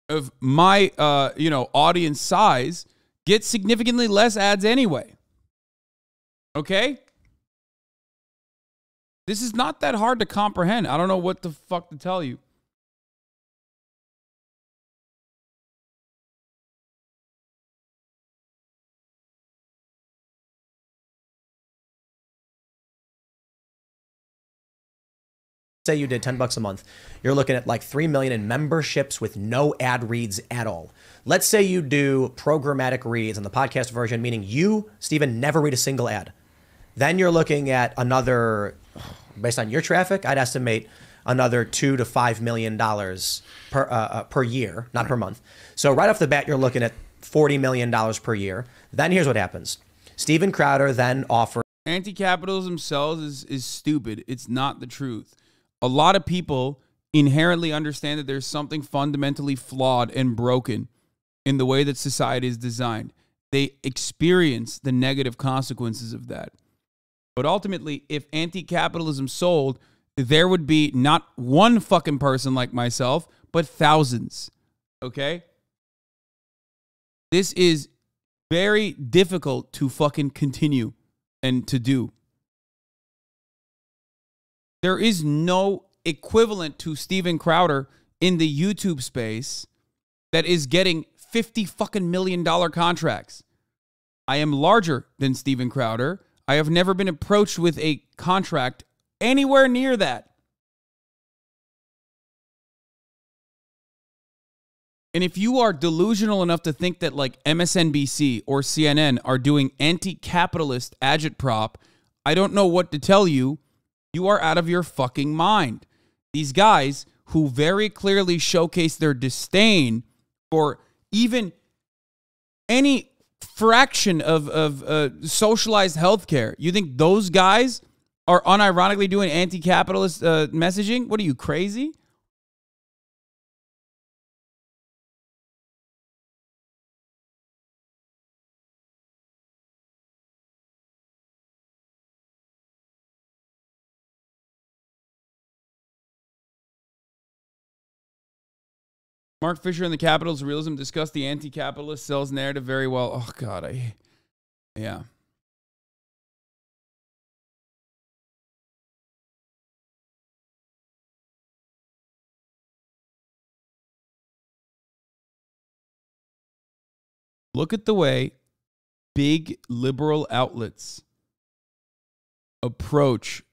of my, uh, you know, audience size, get significantly less ads anyway. Okay? This is not that hard to comprehend. I don't know what the fuck to tell you. Say you did ten bucks a month, you're looking at like three million in memberships with no ad reads at all. Let's say you do programmatic reads on the podcast version, meaning you, Stephen, never read a single ad. Then you're looking at another, based on your traffic, I'd estimate another two to five million dollars per uh, per year, not per month. So right off the bat, you're looking at forty million dollars per year. Then here's what happens: Stephen Crowder then offers anti-capitalism sells is is stupid. It's not the truth. A lot of people inherently understand that there's something fundamentally flawed and broken in the way that society is designed. They experience the negative consequences of that. But ultimately, if anti-capitalism sold, there would be not one fucking person like myself, but thousands. Okay? This is very difficult to fucking continue and to do. There is no equivalent to Stephen Crowder in the YouTube space that is getting fifty fucking million dollar contracts. I am larger than Stephen Crowder. I have never been approached with a contract anywhere near that. And if you are delusional enough to think that like M S N B C or C N N are doing anti-capitalist agitprop, I don't know what to tell you. You are out of your fucking mind. These guys who very clearly showcase their disdain for even any fraction of, of uh, socialized healthcare. You think those guys are unironically doing anti-capitalist uh, messaging? What are you, crazy? Mark Fisher and the Capitals Realism discussed the anti-capitalist sells narrative very well. Oh, God, I... Yeah. Look at the way big liberal outlets approach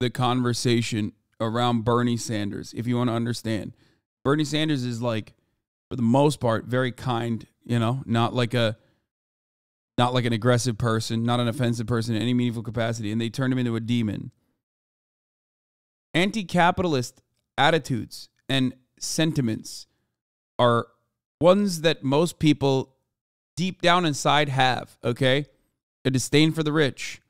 the conversation around Bernie Sanders, if you want to understand. Bernie Sanders is like, for the most part, very kind, you know, not like a not like an aggressive person, not an offensive person in any meaningful capacity, and they turned him into a demon. Anti-capitalist attitudes and sentiments are ones that most people deep down inside have, okay? A disdain for the rich.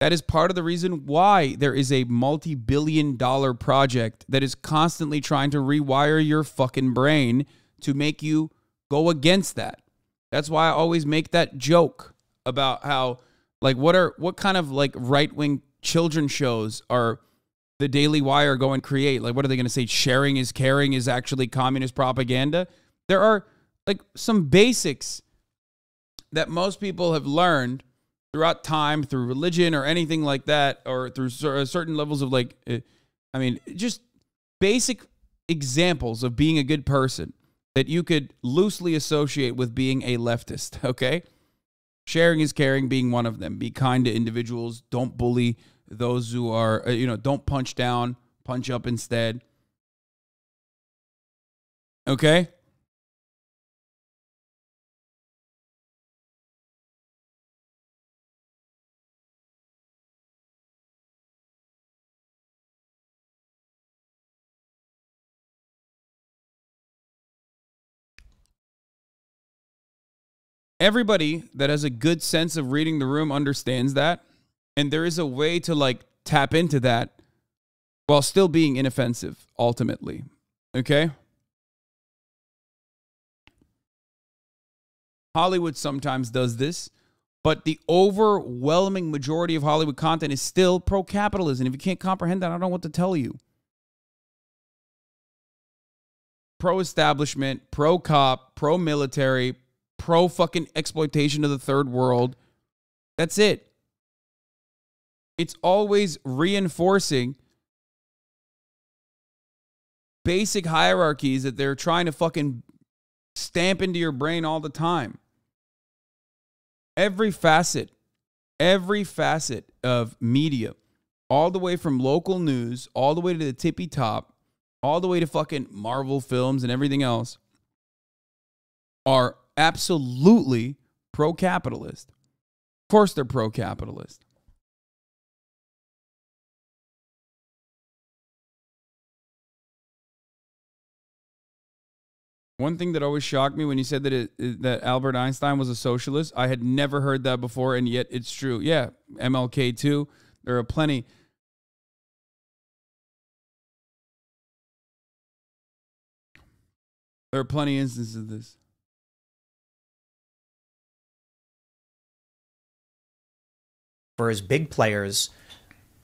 That is part of the reason why there is a multi-billion dollar project that is constantly trying to rewire your fucking brain to make you go against that. That's why I always make that joke about how, like, what are what kind of, like, right-wing children's shows are the Daily Wire going to create? Like, what are they going to say? Sharing is caring is actually communist propaganda? There are, like, some basics that most people have learned throughout time, through religion or anything like that, or through certain levels of, like, I mean, just basic examples of being a good person that you could loosely associate with being a leftist, okay? Sharing is caring being one of them. Be kind to individuals. Don't bully those who are, you know, don't punch down, punch up instead. Okay? Everybody that has a good sense of reading the room understands that. And there is a way to, like, tap into that while still being inoffensive, ultimately. Okay? Hollywood sometimes does this, but the overwhelming majority of Hollywood content is still pro-capitalism. If you can't comprehend that, I don't know what to tell you. Pro-establishment, pro-cop, pro-military, pro fucking exploitation of the third world. That's it. It's always reinforcing basic hierarchies that they're trying to fucking stamp into your brain all the time. Every facet, every facet of media, all the way from local news, all the way to the tippy top, all the way to fucking Marvel films and everything else, are absolutely pro-capitalist. Of course they're pro-capitalist. One thing that always shocked me when you said that it, that Albert Einstein was a socialist, I had never heard that before, and yet it's true. Yeah, M L K too. There are plenty. There are plenty of instances of this. For his big players,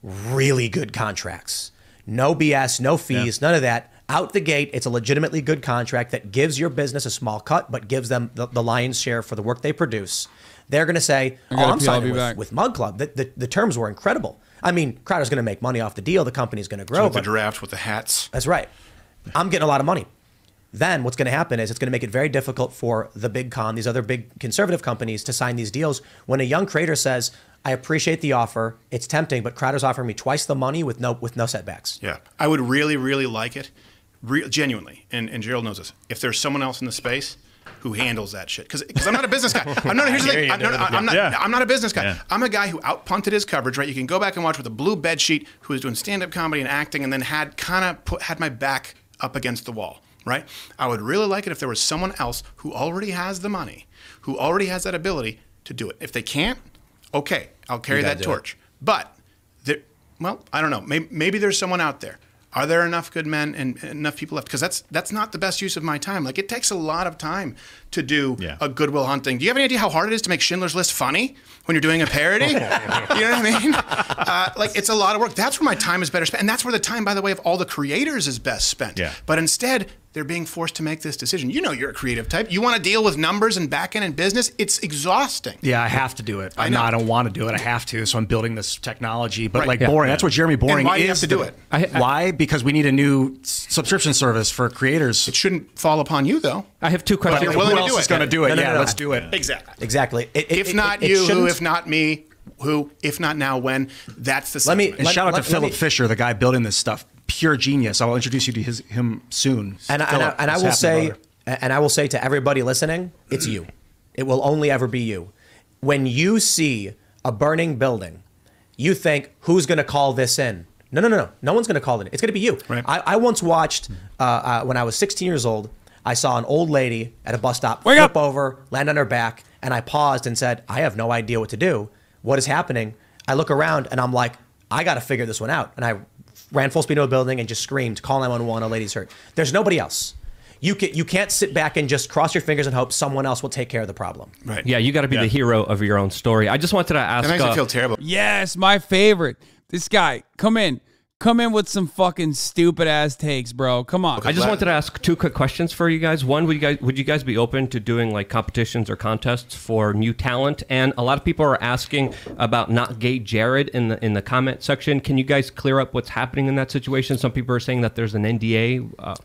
really good contracts. No B S, no fees, yeah. None of that. Out the gate, it's a legitimately good contract that gives your business a small cut, but gives them the, the lion's share for the work they produce. They're going to say, oh, I'm signing with, with Mug Club. The, the, the terms were incredible. I mean, Crowder's going to make money off the deal. The company's going to grow. So with but, the draft, with the hats. That's right. I'm getting a lot of money. Then what's going to happen is it's going to make it very difficult for the big con, these other big conservative companies, to sign these deals. When a young creator says, I appreciate the offer. It's tempting, but Crowder's offering me twice the money with no with no setbacks. Yeah, I would really, really like it, Re genuinely. And and Gerald knows this. If there's someone else in the space who handles that shit, because because I'm not a business guy. I'm not. Here's the thing. I'm, no, no, I'm not. Yeah. I'm not a business guy. Yeah. I'm a guy who outpunted his coverage. Right. You can go back and watch with a blue bed sheet who was doing stand-up comedy and acting, and then had kind of put had my back up against the wall. Right. I would really like it if there was someone else who already has the money, who already has that ability to do it. If they can't. Okay, I'll carry that torch. It. But, there, well, I don't know. Maybe, maybe there's someone out there. Are there enough good men and enough people left? Because that's that's not the best use of my time. Like, it takes a lot of time to do yeah. a Goodwill Hunting. Do you have any idea how hard it is to make Schindler's List funny when you're doing a parody? You know what I mean? Uh, like, it's a lot of work. That's where my time is better spent. And that's where the time, by the way, of all the creators is best spent. Yeah. But instead, they're being forced to make this decision. You know you're a creative type. You want to deal with numbers and back-end and business. It's exhausting. Yeah, I have to do it. I, know. No, I don't want to do it. I have to, so I'm building this technology. But right. like yeah. Boring, yeah. that's what Jeremy Boring and why is. Why do you have to do it? I, I, why? Because we need a new subscription service for creators. It shouldn't fall upon you, though. I have two questions. Who else is going to do it? No, no, yeah, no, no, let's no. do it. Exactly. Exactly. It, it, if it, not it, you, it who? If not me, who? If not now, when? That's the sentiment. Let me, let, shout out let, to Philip Fisher, the guy building this stuff. Pure genius. I will introduce you to his, him soon. And, Philip, I, and, I, and I will say, brother. and I will say to everybody listening, it's you. It will only ever be you. When you see a burning building, you think, who's going to call this in? No, no, no, no. No one's going to call it in. It's going to be you. Right. I, I once watched, uh, uh, when I was sixteen years old, I saw an old lady at a bus stop Wake flip up. over, land on her back, and I paused and said, I have no idea what to do. What is happening? I look around and I'm like, I got to figure this one out. And I ran full speed into a building and just screamed, call nine one one, a lady's hurt. There's nobody else. You, can, you can't sit back and just cross your fingers and hope someone else will take care of the problem. Right. Yeah, you got to be yeah. the hero of your own story. I just wanted to ask. It makes uh, me feel terrible. Yes, my favorite. This guy, come in. Come in with some fucking stupid ass takes, bro. Come on. I just wanted to ask two quick questions for you guys. One, would you guys would you guys be open to doing like competitions or contests for new talent? And a lot of people are asking about Not Gay Jared in the in the comment section. Can you guys clear up what's happening in that situation? Some people are saying that there's an N D A. Uh,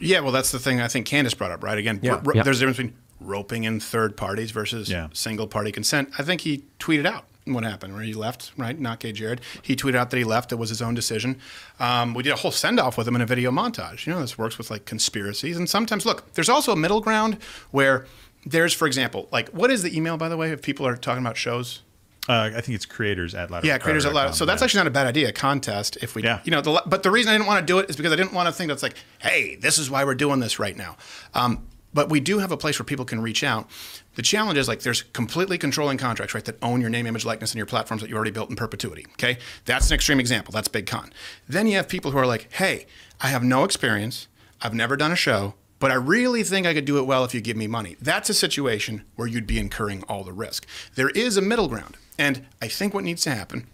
yeah, well, that's the thing I think Candace brought up, right? Again, yeah. yeah. there's a difference between roping in third parties versus yeah. single party consent. I think he tweeted out what happened, where he left, right? Not Gay Jared. He tweeted out that he left. It was his own decision. Um, we did a whole send-off with him in a video montage. You know, this works with, like, conspiracies. And sometimes, look, there's also a middle ground where there's, for example, like, what is the email, by the way, if people are talking about shows? Uh, I think it's creators at Louder. Yeah, creators at Louder. So that's yeah. actually not a bad idea, a contest. If we, yeah. you know, the, but the reason I didn't want to do it is because I didn't want to think that's like, hey, this is why we're doing this right now. Um, But we do have a place where people can reach out. The challenge is, like, there's completely controlling contracts, right, that own your name, image, likeness, and your platforms that you already built in perpetuity, okay? That's an extreme example. That's big con. Then you have people who are like, hey, I have no experience. I've never done a show, but I really think I could do it well if you give me money. That's a situation where you'd be incurring all the risk. There is a middle ground. And I think what needs to happen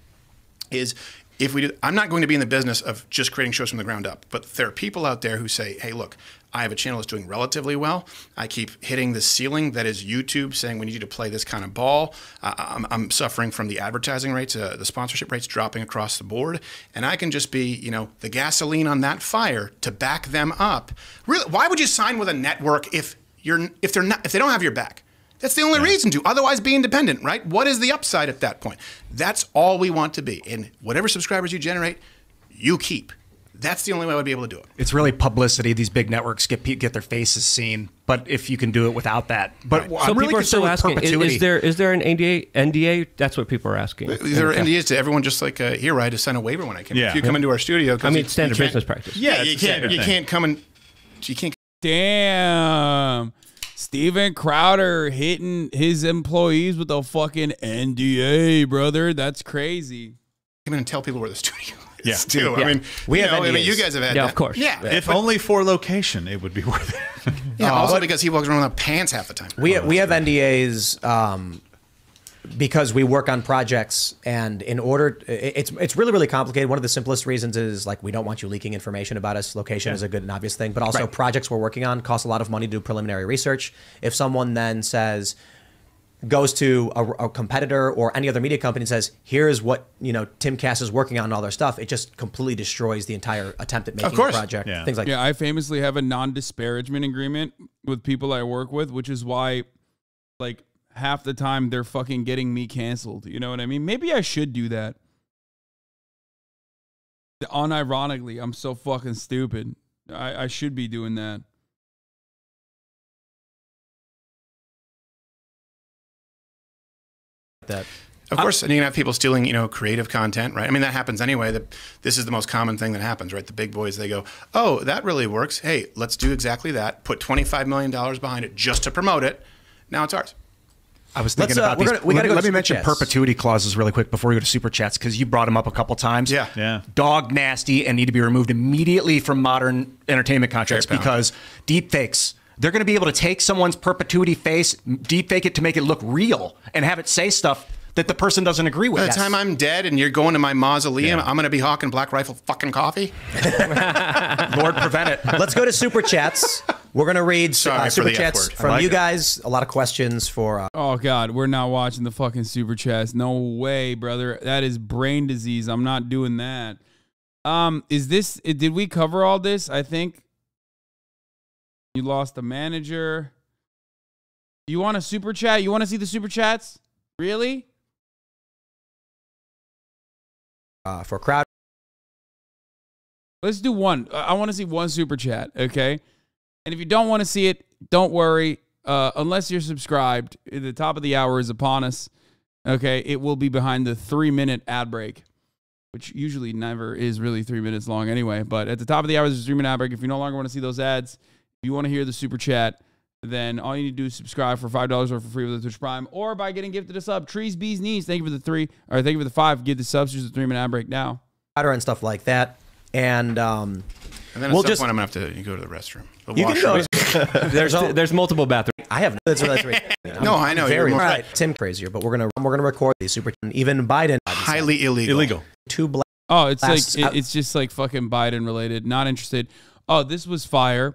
is if we do, I'm not going to be in the business of just creating shows from the ground up, but there are people out there who say, hey, look, I have a channel that's doing relatively well. I keep hitting the ceiling that is YouTube saying we need you to play this kind of ball. Uh, I'm, I'm suffering from the advertising rates, uh, the sponsorship rates dropping across the board. And I can just be, you know, the gasoline on that fire to back them up. Really, why would you sign with a network if you're if they're not if they don't have your back? That's the only yeah. reason to. Otherwise, be independent, right? What is the upside at that point? That's all we want to be. And whatever subscribers you generate, you keep. That's the only way I would be able to do it. It's really publicity. These big networks get get their faces seen, but if you can do it without that. But right. So I'm people really are still asking, is, is there is there an N D A? N D A? That's what people are asking. There are N D As to everyone, just like uh, here, I had to sign a waiver when I came. Yeah. If you come into our studio, I mean, you, standard you business practice. Yeah, yeah you can't you thing. can't come and you can't. Damn, Stephen Crowder hitting his employees with a fucking N D A, brother. That's crazy. Come in and tell people where the studio. Yeah, too. Yeah. I mean, we have. Know, I mean, you guys have had. Yeah, that. Of course. Yeah, if but, only for location, it would be worth it. Yeah, uh, also because he walks around without pants half the time. We oh, we have great. N D As um, because we work on projects, and in order, it's it's really really complicated. One of the simplest reasons is, like, we don't want you leaking information about us. Location yeah. is a good and obvious thing, but also right. projects we're working on cost a lot of money to do preliminary research. If someone then says. Goes to a, a competitor or any other media company and says, here's what, you know, Tim Cass is working on and all their stuff, it just completely destroys the entire attempt at making a project. Yeah. Things like yeah, that. Yeah, I famously have a non-disparagement agreement with people I work with, which is why, like, half the time they're fucking getting me canceled. You know what I mean? Maybe I should do that. Unironically, I'm so fucking stupid. I, I should be doing that. That of course, and you can have people stealing, you know, creative content, right? I mean, that happens anyway. The, this is the most common thing that happens, right? The big boys, they go, oh, that really works. Hey, let's do exactly that. Put twenty-five million dollars behind it just to promote it. Now it's ours. I was thinking uh, about these. Gonna, we let, go let me mention chats. perpetuity clauses really quick before we go to super chats, because you brought them up a couple times. Yeah. yeah. Dog nasty and need to be removed immediately from modern entertainment contracts because deep fakes. They're going to be able to take someone's perpetuity face, deepfake it to make it look real, and have it say stuff that the person doesn't agree with. By the yes. time I'm dead and you're going to my mausoleum, yeah. I'm going to be hawking Black Rifle fucking coffee? Lord prevent it. Let's go to Super Chats. We're going to read Sorry uh, Super Chats from like you guys. It. A lot of questions for... Uh, oh, God. We're not watching the fucking Super Chats. No way, brother. That is brain disease. I'm not doing that. Um, is this... Did we cover all this? I think... You lost a manager. You want a super chat? You want to see the super chats? Really? Uh, for crowd. Let's do one. I want to see one super chat, okay? And if you don't want to see it, don't worry. Uh, unless you're subscribed, the top of the hour is upon us. Okay, it will be behind the three-minute ad break, which usually never is really three minutes long anyway. But at the top of the hour is a three-minute ad break. If you no longer want to see those ads, if you want to hear the super chat, then all you need to do is subscribe for five dollars or for free with the Twitch Prime or by getting gifted a sub. Trees, bees, knees. Thank you for the three. Or thank you for the five. Give the subs. Here's the three-minute ad break now. And stuff like that. And, um, and then at we'll some just, point I'm going to have to you go to the restroom. The you washroom. Can go. there's, all, there's multiple bathrooms. I have no. That's what that's right. No, I know. Very you're right. right. Tim crazier, but we're going we're gonna record these super. Even Biden. Highly obviously. illegal. Illegal. Two black. Oh, it's like, it, it's just like fucking Biden related. Not interested. Oh, this was fire.